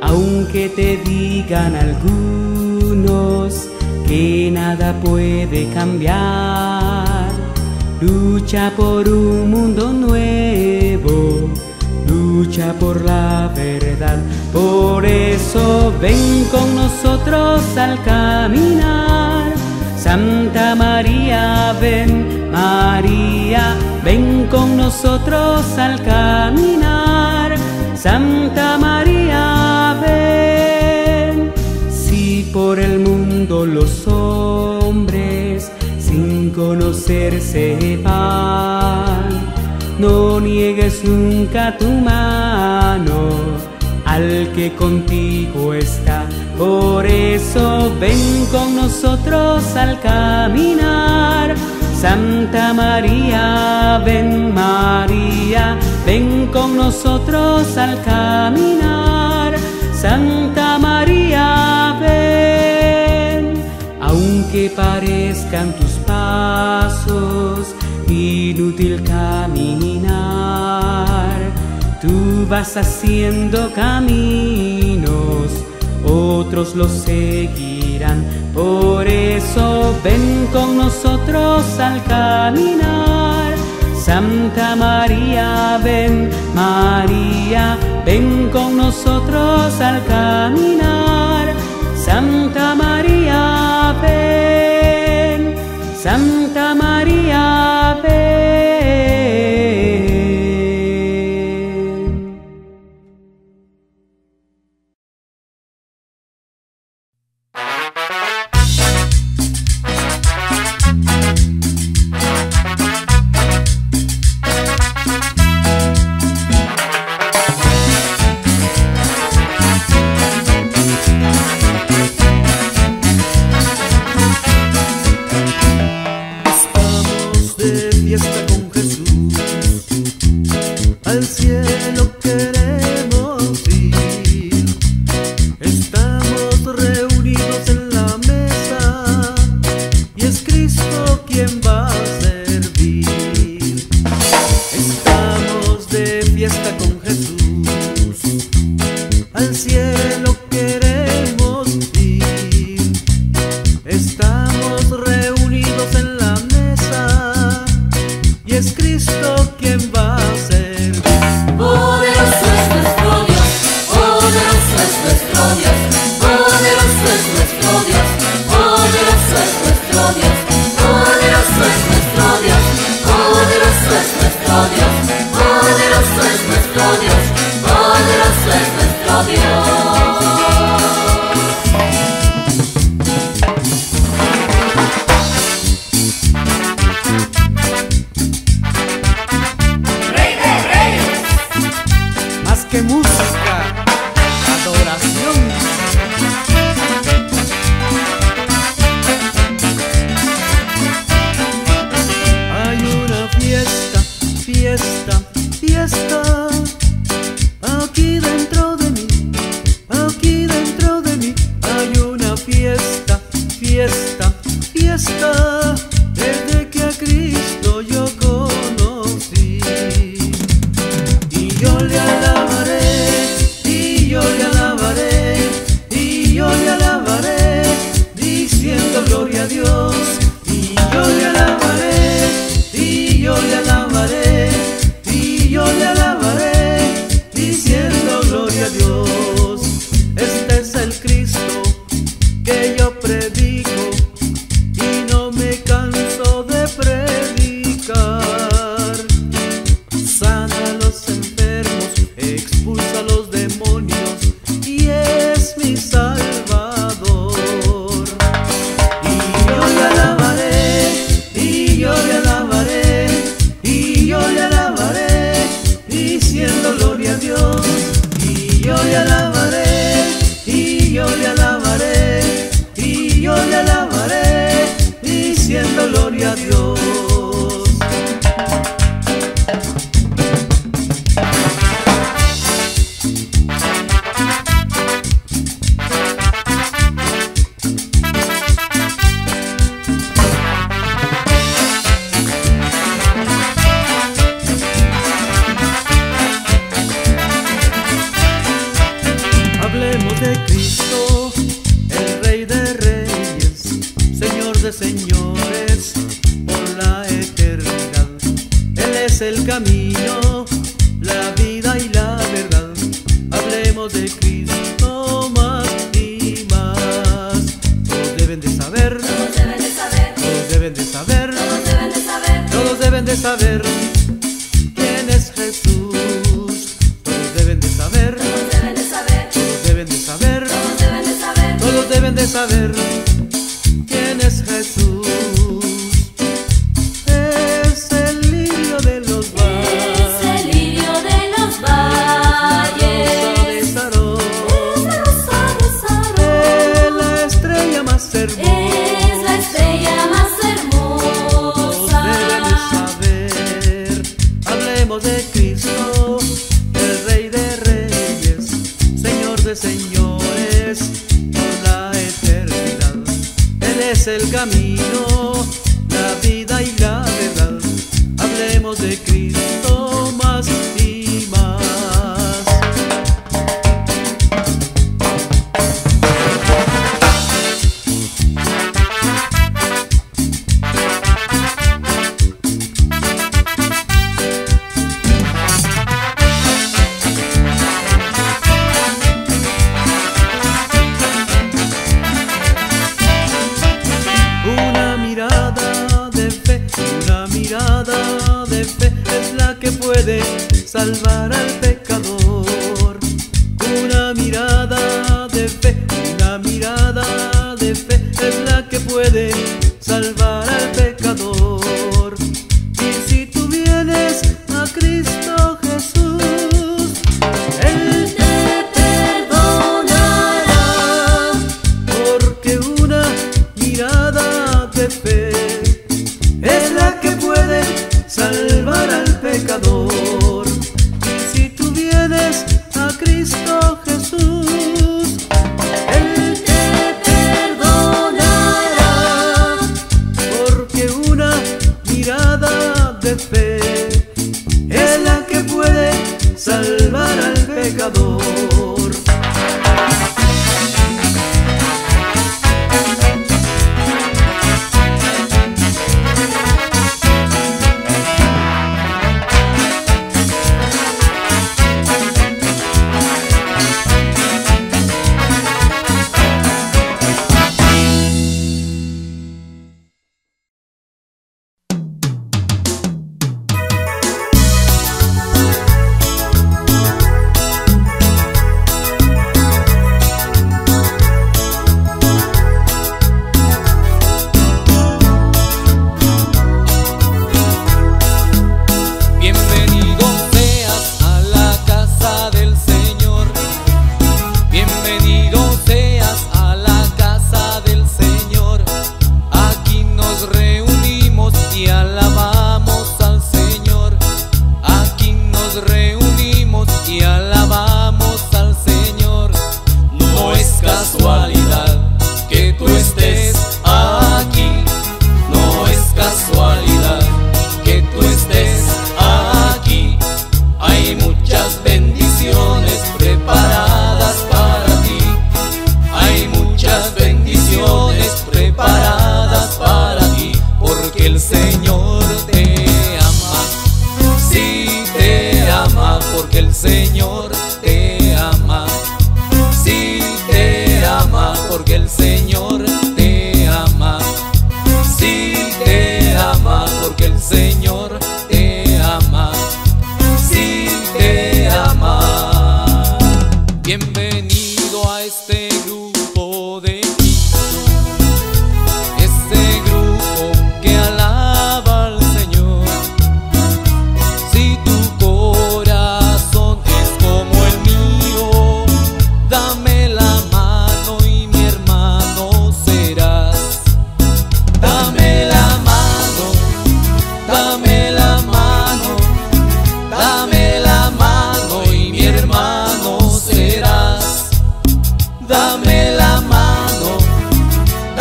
Aunque te digan algunos que nada puede cambiar, lucha por un mundo nuevo, lucha por la verdad. Por eso ven con nosotros al caminar. Santa María, ven, María, ven con nosotros al caminar. Santa María, ven. Si por el mundo los hombres sin conocerse van, no niegues nunca tu mano al que contigo está. Por eso ven con nosotros al caminar. Santa María, ven, María, ven con nosotros al caminar. Santa María, ven. Aunque parezcan tus pasos inútil caminar, tú vas haciendo caminos, otros los seguirán. Por eso ven con nosotros al caminar. Santa María, ven, María, ven con nosotros al caminar. Santa María, ven, Santa María, ven. fiesta, fiesta, fiesta, desde que a Cristo yo conocí. Y yo le alabaré, y yo le alabaré, y yo le alabaré, diciendo gloria a Dios. Y yo le alabaré, y yo le alabaré, y yo le alabaré, diciendo gloria a Dios. Este es el Cristo que yo predico y no me canso de predicar. Sana a los enfermos, expulsa a los demonios, y es mi Salvador. Y yo le alabaré, y yo le alabaré, y yo le alabaré, diciendo gloria a Dios. Y yo le alabaré, y yo le alabaré, yo le alabaré, diciendo gloria a Dios. Señores, por la eternidad, Él es el camino, la vida y la verdad. Hablemos de Cristo más y más. Todos deben de saber, todos deben de saber, todos deben de saber, todos deben de saber, todos deben de saber quién es Jesús. Todos deben de saber, todos deben de saber, todos deben de saber, todos deben de saber, todos deben de saber. Jesús es el lirio de los valles, es el lirio de los valles, es la rosa de Sarón, es la estrella más hermosa, es la estrella más hermosa. Todos deben de saber, hablemos de Cristo, el Rey de Reyes, Señor de señores. Es el camino, la vida y la verdad. Hablemos de Cristo más y más. Salvar al pecador. Una mirada de fe, una mirada de fe es la que puede salvar al pecador. Y si tú vienes a Cristo Jesús, Él te perdonará, porque una mirada de fe es la que puede salvar al pecador. Cristo Jesús, Él te perdonará, porque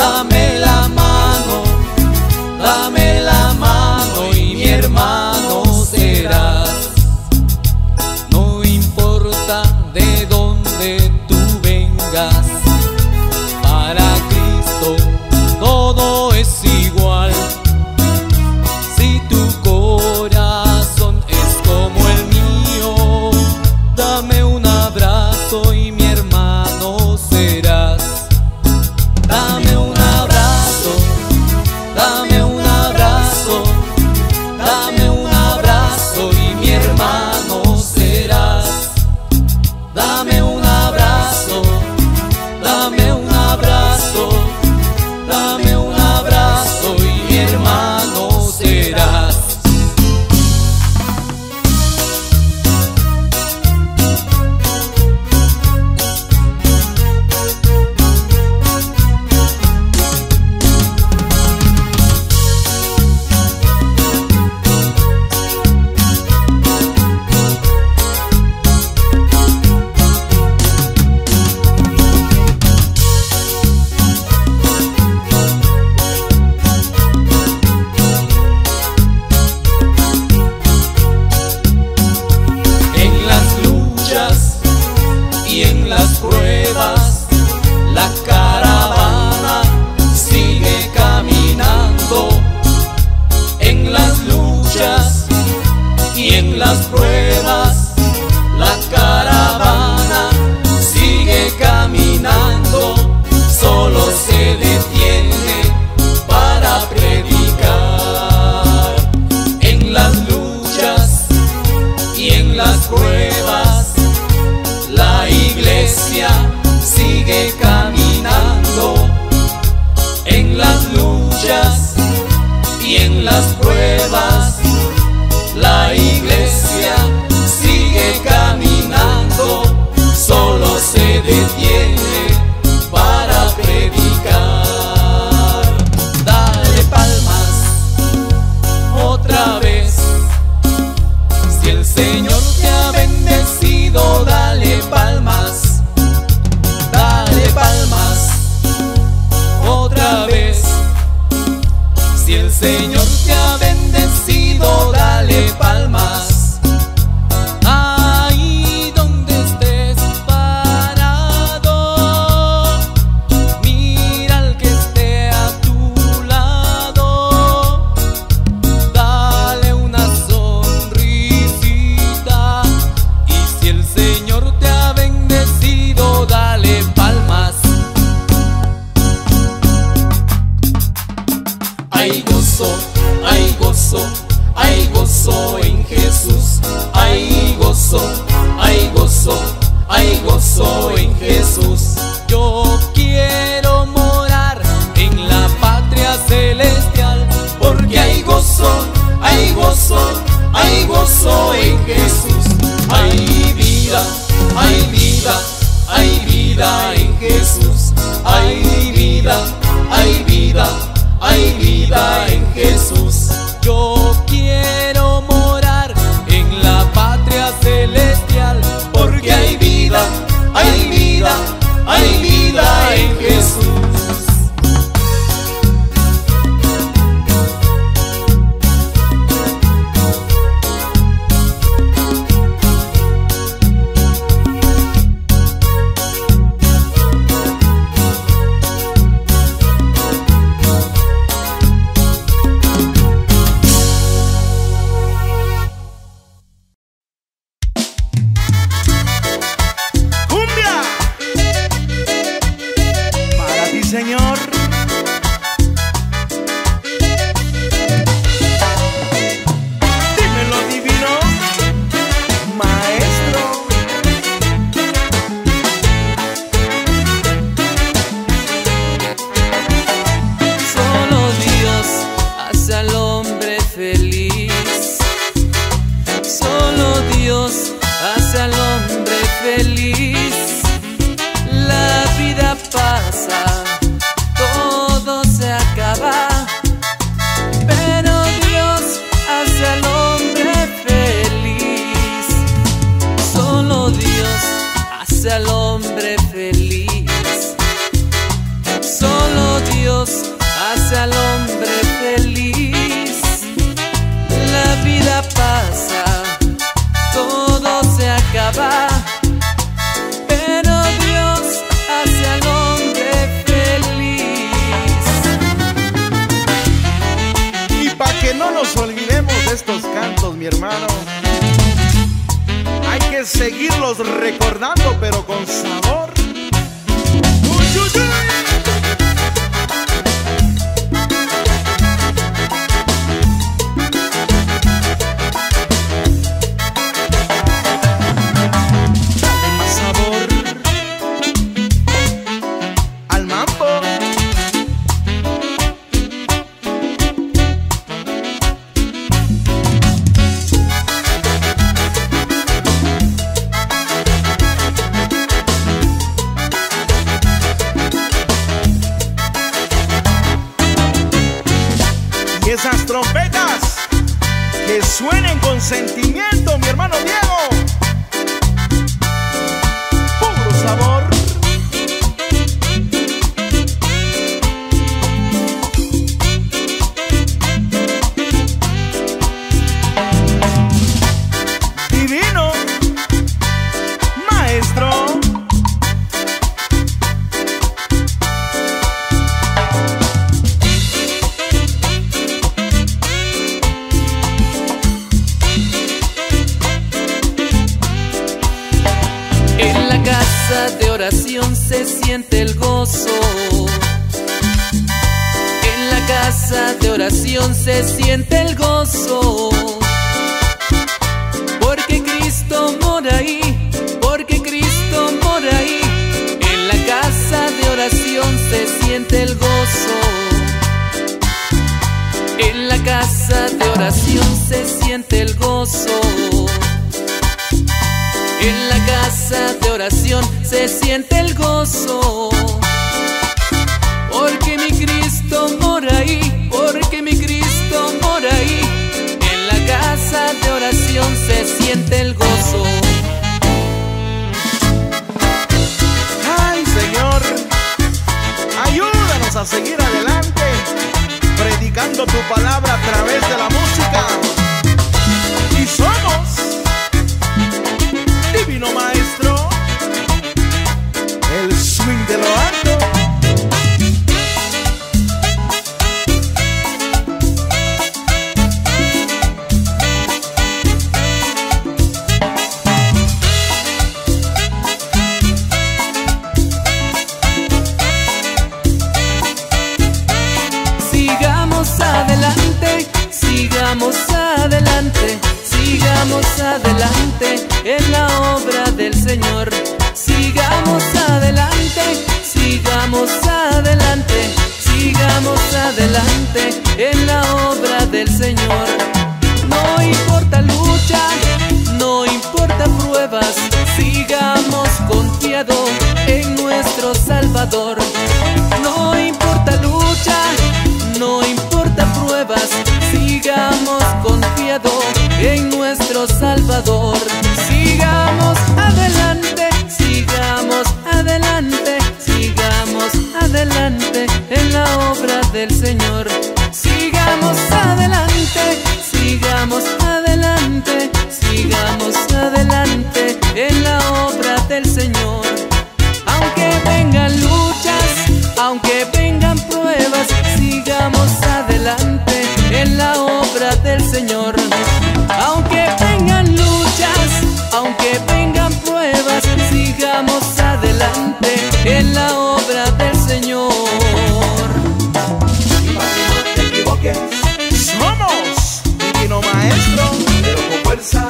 Dame la mano, dame la mano y mi hermano serás. No importa de dónde tú vengas, para Cristo todo es igual. Si tu corazón es como el mío, dame un abrazo y mi hermano serás. Dame un abrazo, dame un abrazo, dame un abrazo y mi hermano serás. Dame un abrazo, dame un abrazo, dame un abrazo y mi hermano serás. Y en las pruebas la caravana sigue caminando. En las luchas y en las pruebas la caravana sigue caminando. Solo se detiene para predicar. En las luchas y en las pruebas sigue caminando. En las luchas y en las pruebas la iglesia sigue caminando. Solo se detiene para predicar. Dale palmas otra vez. Si el Señor te ha bendecido, dale palmas. Si el Señor te ha bendecido, dale palmas. Ahí donde estés parado, mira al que esté a tu lado, dale una sonrisita. Y si el Señor te ha bendecido, dale palmas. Hay gozo, hay gozo, hay gozo en Jesús. Hay gozo, hay gozo, hay gozo en Jesús. Yo quiero morar en la patria celestial, porque hay gozo, hay gozo, hay gozo en Jesús. Hay vida, hay vida, hay vida en Jesús. Hay vida, hay vida, hay vida en Jesús. Yo quiero morar en la patria celestial, porque hay vida, hay vida, hay vida en Jesús. que no nos olvidemos de estos cantos, mi hermano. Hay que seguirlos recordando, pero con sabor. Esas trompetas que suenen con sentimiento, mi hermano Diego. Puro sabor. Divino, maestro. De oración se siente el gozo. En la casa de oración se siente el gozo, porque Cristo mora ahí, porque Cristo mora ahí. En la casa de oración se siente el gozo. En la casa de oración se siente el gozo. En la casa de oración se siente el gozo, porque mi Cristo mora ahí, porque mi Cristo mora ahí. En la casa de oración se siente el gozo. Ay, Señor, ayúdanos a seguir adelante, predicando tu palabra a través de la música. Y somos Divino Maestro, el swing de lo alto. Sigamos adelante, sigamos adelante, sigamos adelante en la obra del Señor. Sigamos adelante, sigamos adelante, sigamos adelante en la obra del Señor. No importa lucha, no importa pruebas, sigamos confiado en nuestro Salvador. No importa lucha, no importa pruebas, sigamos confiado en nuestro Salvador. Sigamos adelante, sigamos adelante, sigamos adelante en la obra del Señor. Sigamos adelante, sigamos adelante, sigamos adelante en la obra del Señor. Aunque vengan luchas, aunque vengan pruebas, sigamos adelante en la obra del Señor. Aunque vengan luchas, aunque vengan pruebas, sigamos adelante en la obra del Señor. Y para que no te equivoques, somos Divino Maestro, pero con fuerza.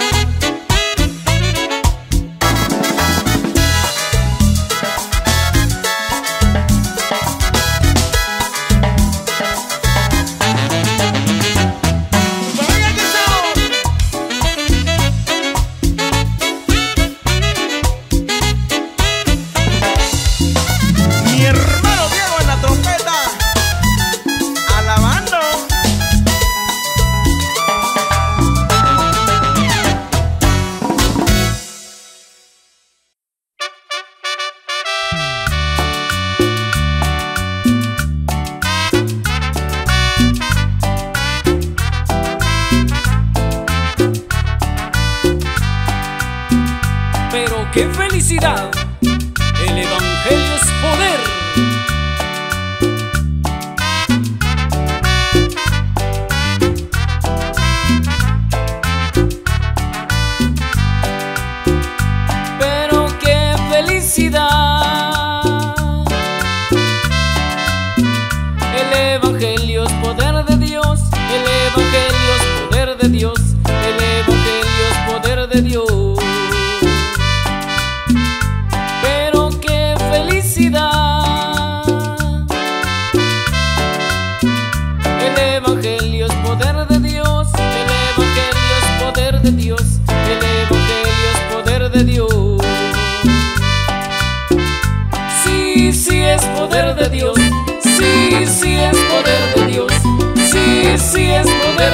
¡Qué felicidad! El Evangelio es poder.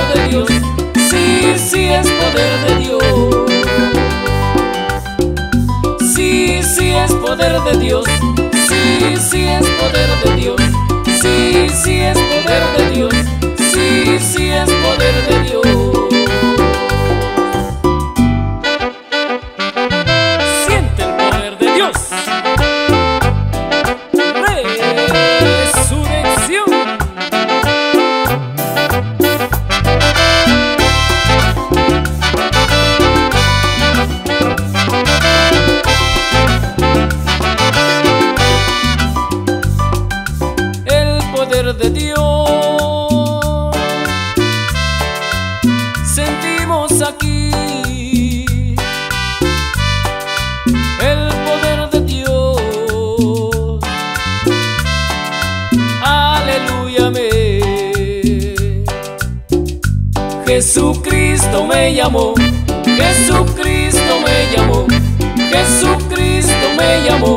poder de Dios, sí, sí es poder de Dios. Sí, sí es poder de Dios, sí, sí es poder de Dios. Sí, sí es poder de Dios, sí, sí es poder de Dios. Siente el poder de Dios. Resurrección. El poder de Dios sentimos aquí. El poder de Dios, aleluya, amén. Jesucristo me llamó, Jesucristo me llamó, Jesucristo me llamó,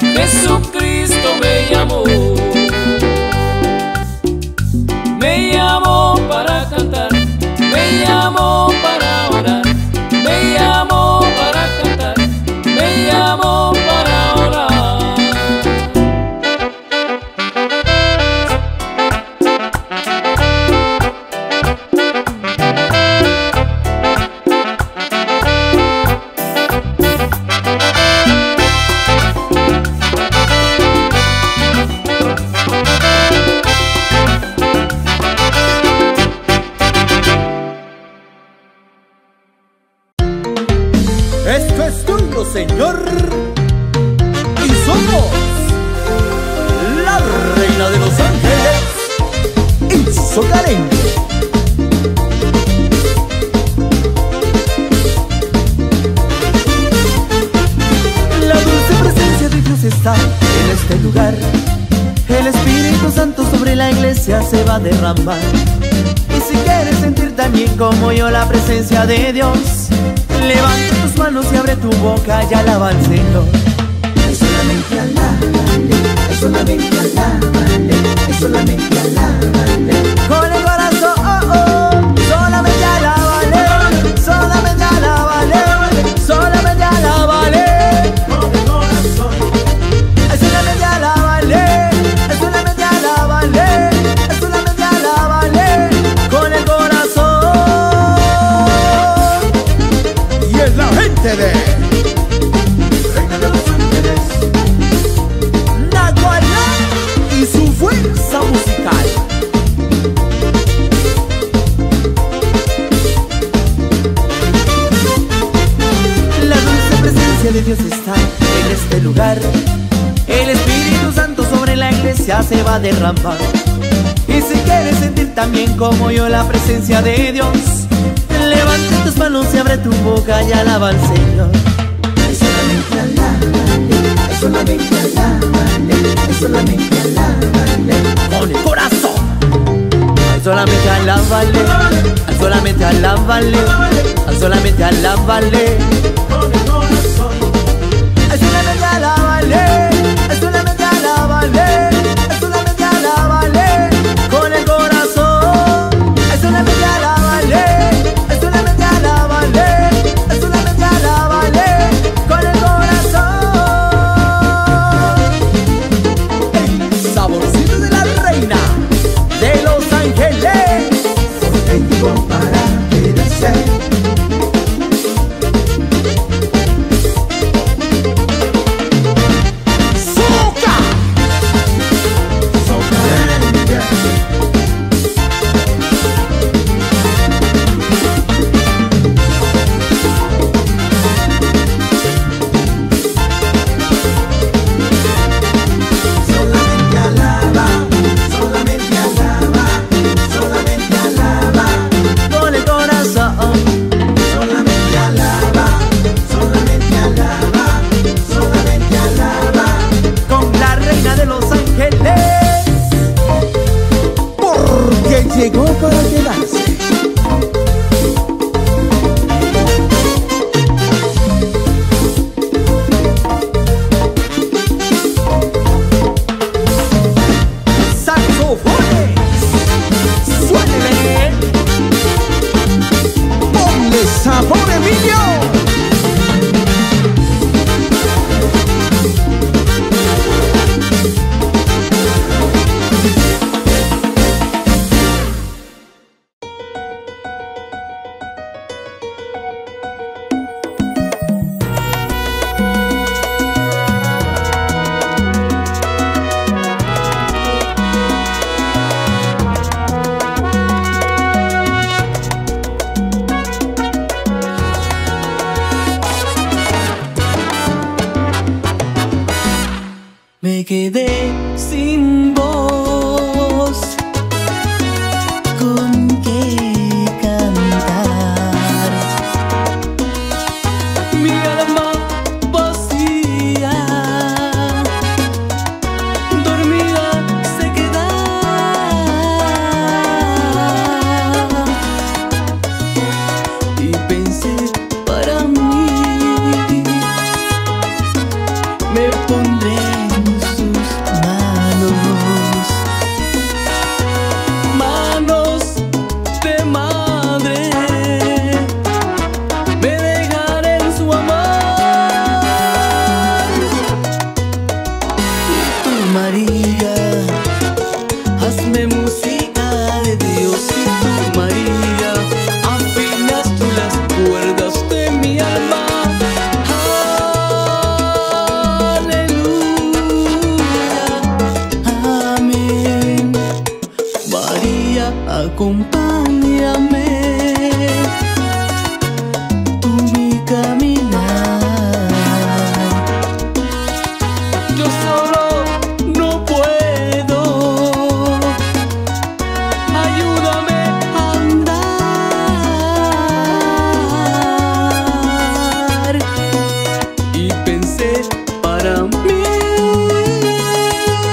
Jesucristo me llamó. Me llamó para cantar, me llamó para orar, me llamó para cantar, me llamó para orar. Esto es tuyo, Señor, y somos la Reina de los Ángeles y Socarengue. La dulce presencia de Dios está en este lugar. El Espíritu Santo sobre la iglesia se va a derramar. Y si quieres sentir también como yo la presencia de Dios, levanta tus manos y abre tu boca y alaba al Señor. Es solamente alábale, es solamente alábale, es solamente alábale. Con el corazón, oh, oh, solamente alábale, solamente alábale, solamente alábale. Con el corazón, es solamente alábale, es solamente alábale, es solamente alábale. Con el corazón. La gente de Reina de los Ángeles, Nagualá y su fuerza musical. La dulce presencia de Dios está en este lugar. El Espíritu Santo sobre la iglesia se va a derramar. Y si quieres sentir también como yo la presencia de Dios, levanta tus manos y abre tu boca y alaba al Señor. Es solamente alábale, es solamente alábale, es solamente alábale. Con el corazón. Es solamente alábale, es solamente alábale, es solamente alábale. Con el corazón. Es solamente alábale, es solamente alábale, es solamente alábale. Con el corazón. Es solamente alábale. Llegó para quedarse. ¡Saxofones! ¡Suélteme! Alabanza por Emilio. Me quedé sin voz, con qué cantar. Mi alma vacía, dormida se quedaba. Y pensé para mí, me pondré de mi alma. Aleluya, amén. Y tú, María, hazme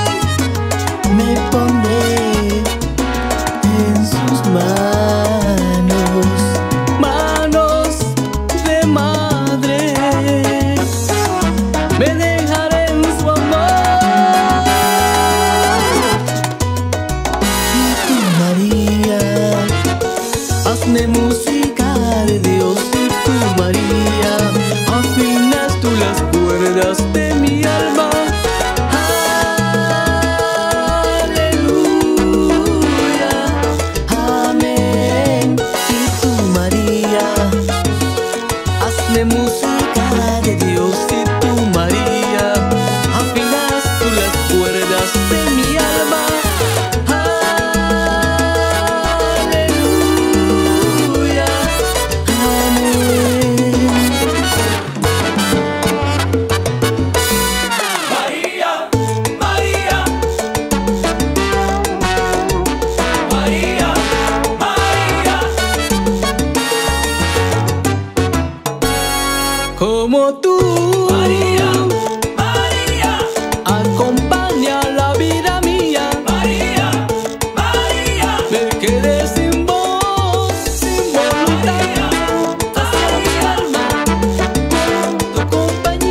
música de Dios. Y tú, María, afinas tú las cuerdas de mi alma. Aleluya, amén. Como tú, María, María, acompaña la vida mía. María, María, me quedé sin voz, sin voluntad, hasta mi alma con tu compañía.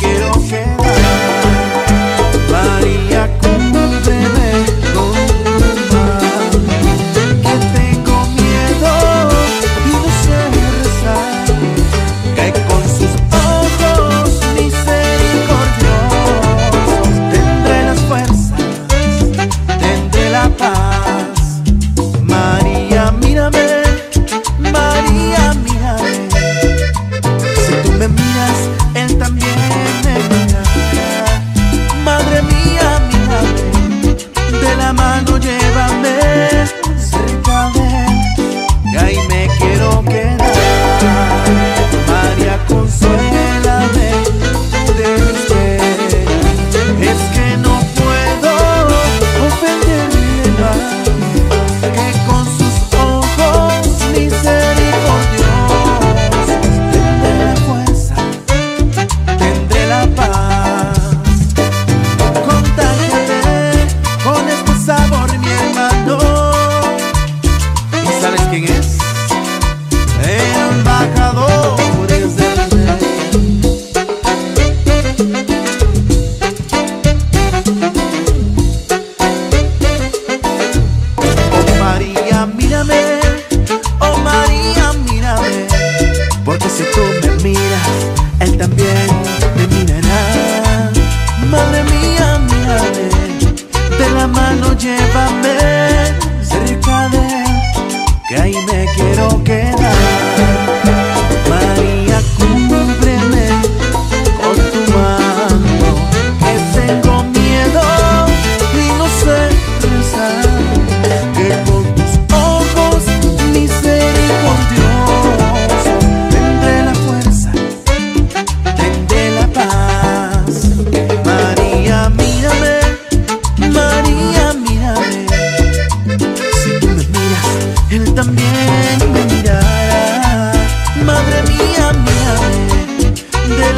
Quiero quedar.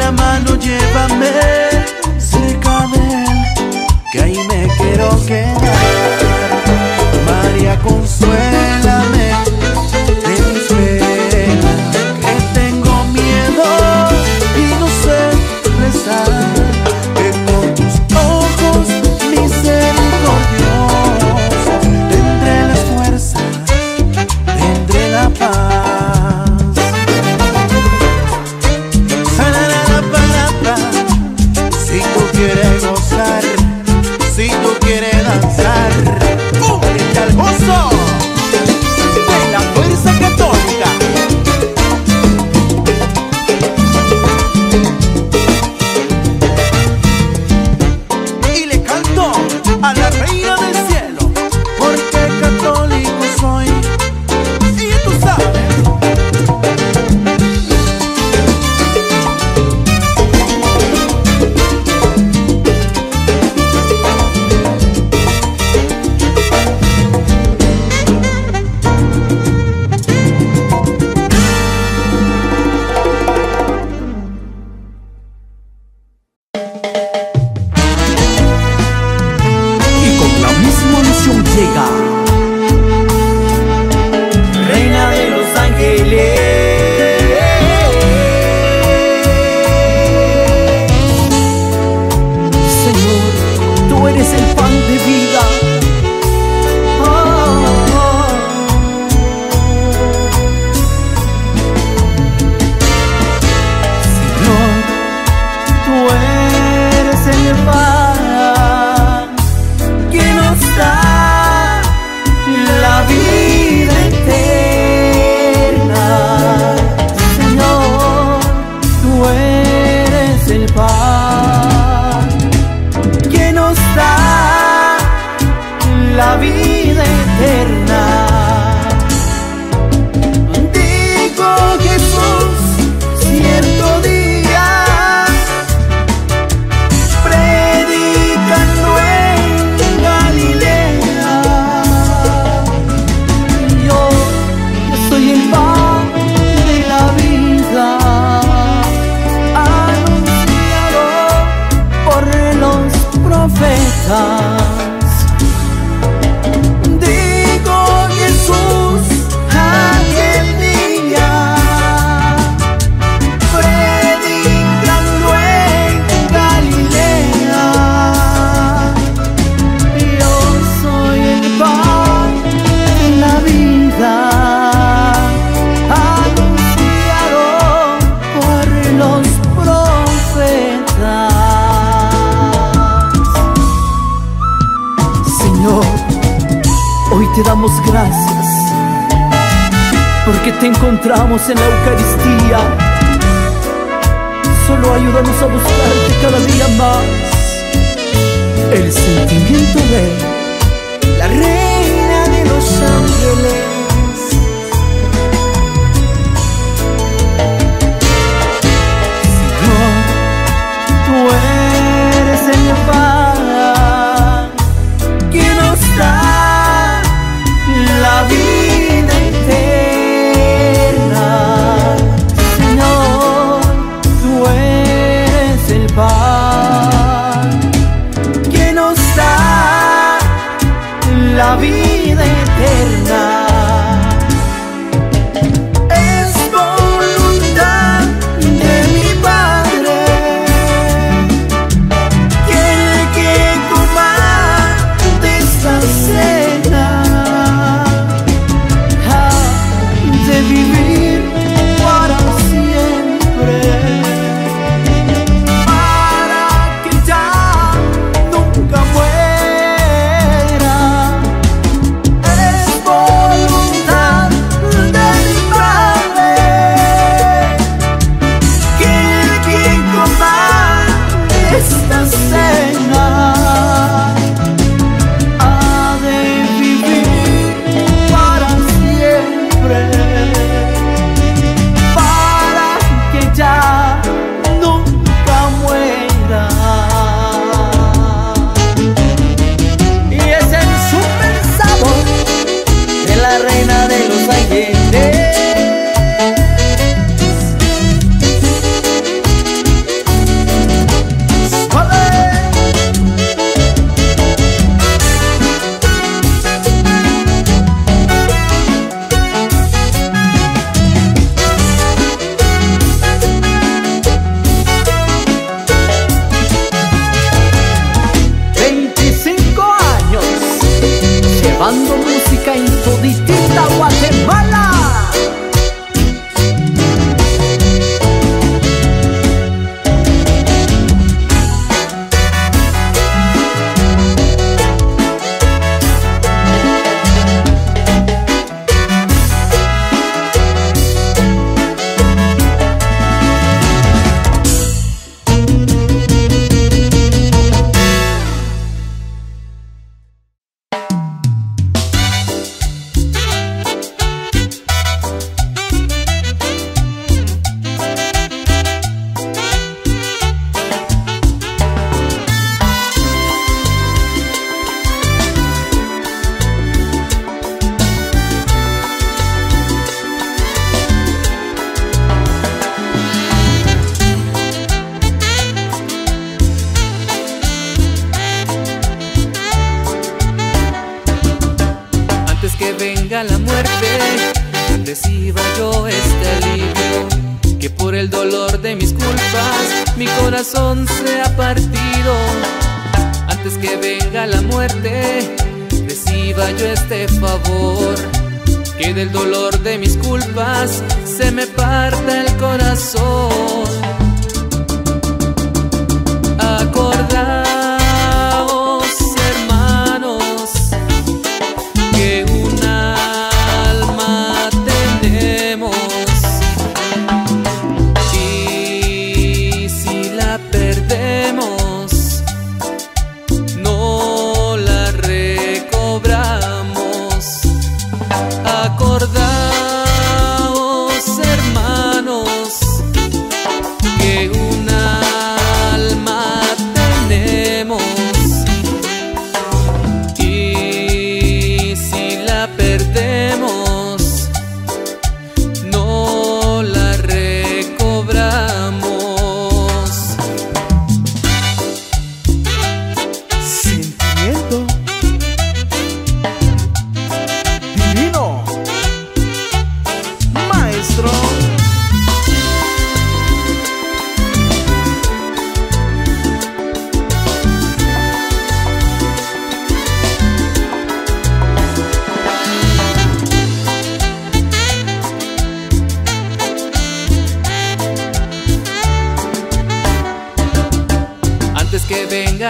la mano, llévame cerca de él, que ahí me quiero quedar. María, consuélame de mis penas, que tengo miedo y no sé rezar, que con tus ojos misericordiosos tendré las fuerzas, tendré la paz. En la Eucaristía, solo ayúdanos a buscarte cada día más. El sentimiento de la Reina de los Ángeles. Señor, tú eres el pan que nos da la vida. La vida eterna es voluntad de mi Padre, que el que coma de esta cena ha de vivir para siempre, para que ya nunca muera. Oh hasta la muerte, reciba yo este alivio, que por el dolor de mis culpas mi corazón se ha partido. Antes que venga la muerte, reciba yo este favor, que del dolor de mis culpas se me parta el corazón. Acordar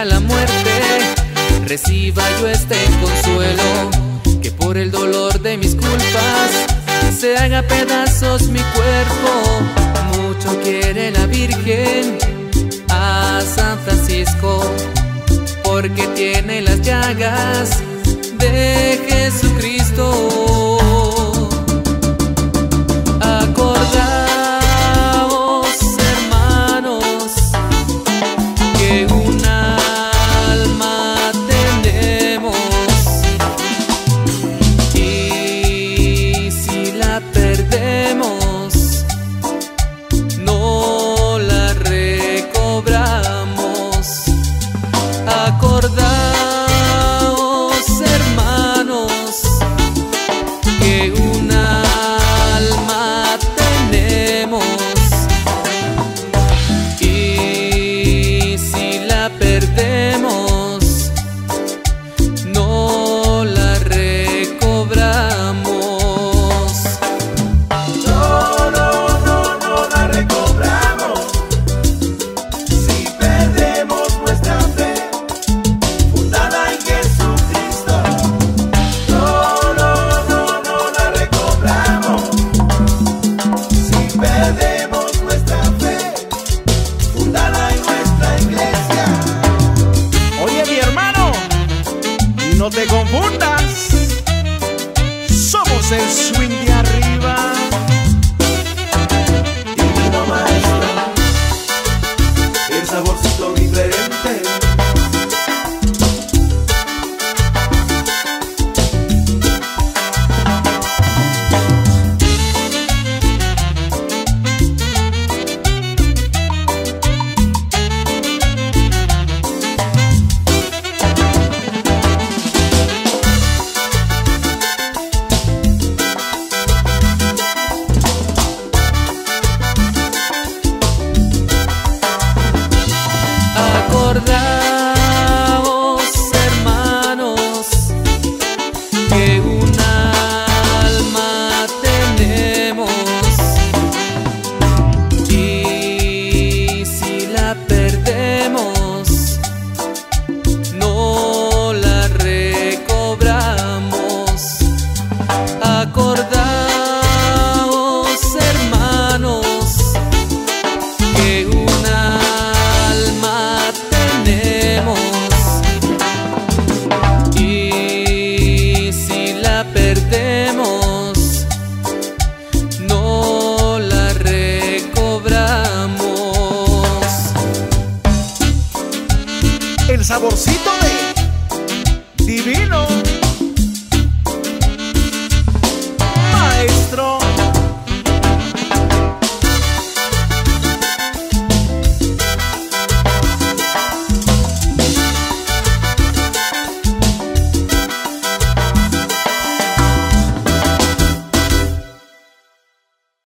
la muerte, reciba yo este consuelo, que por el dolor de mis culpas se haga pedazos mi cuerpo. Mucho quiere la Virgen a San Francisco, porque tiene las llagas de Jesucristo. Acordar saborcito de divino.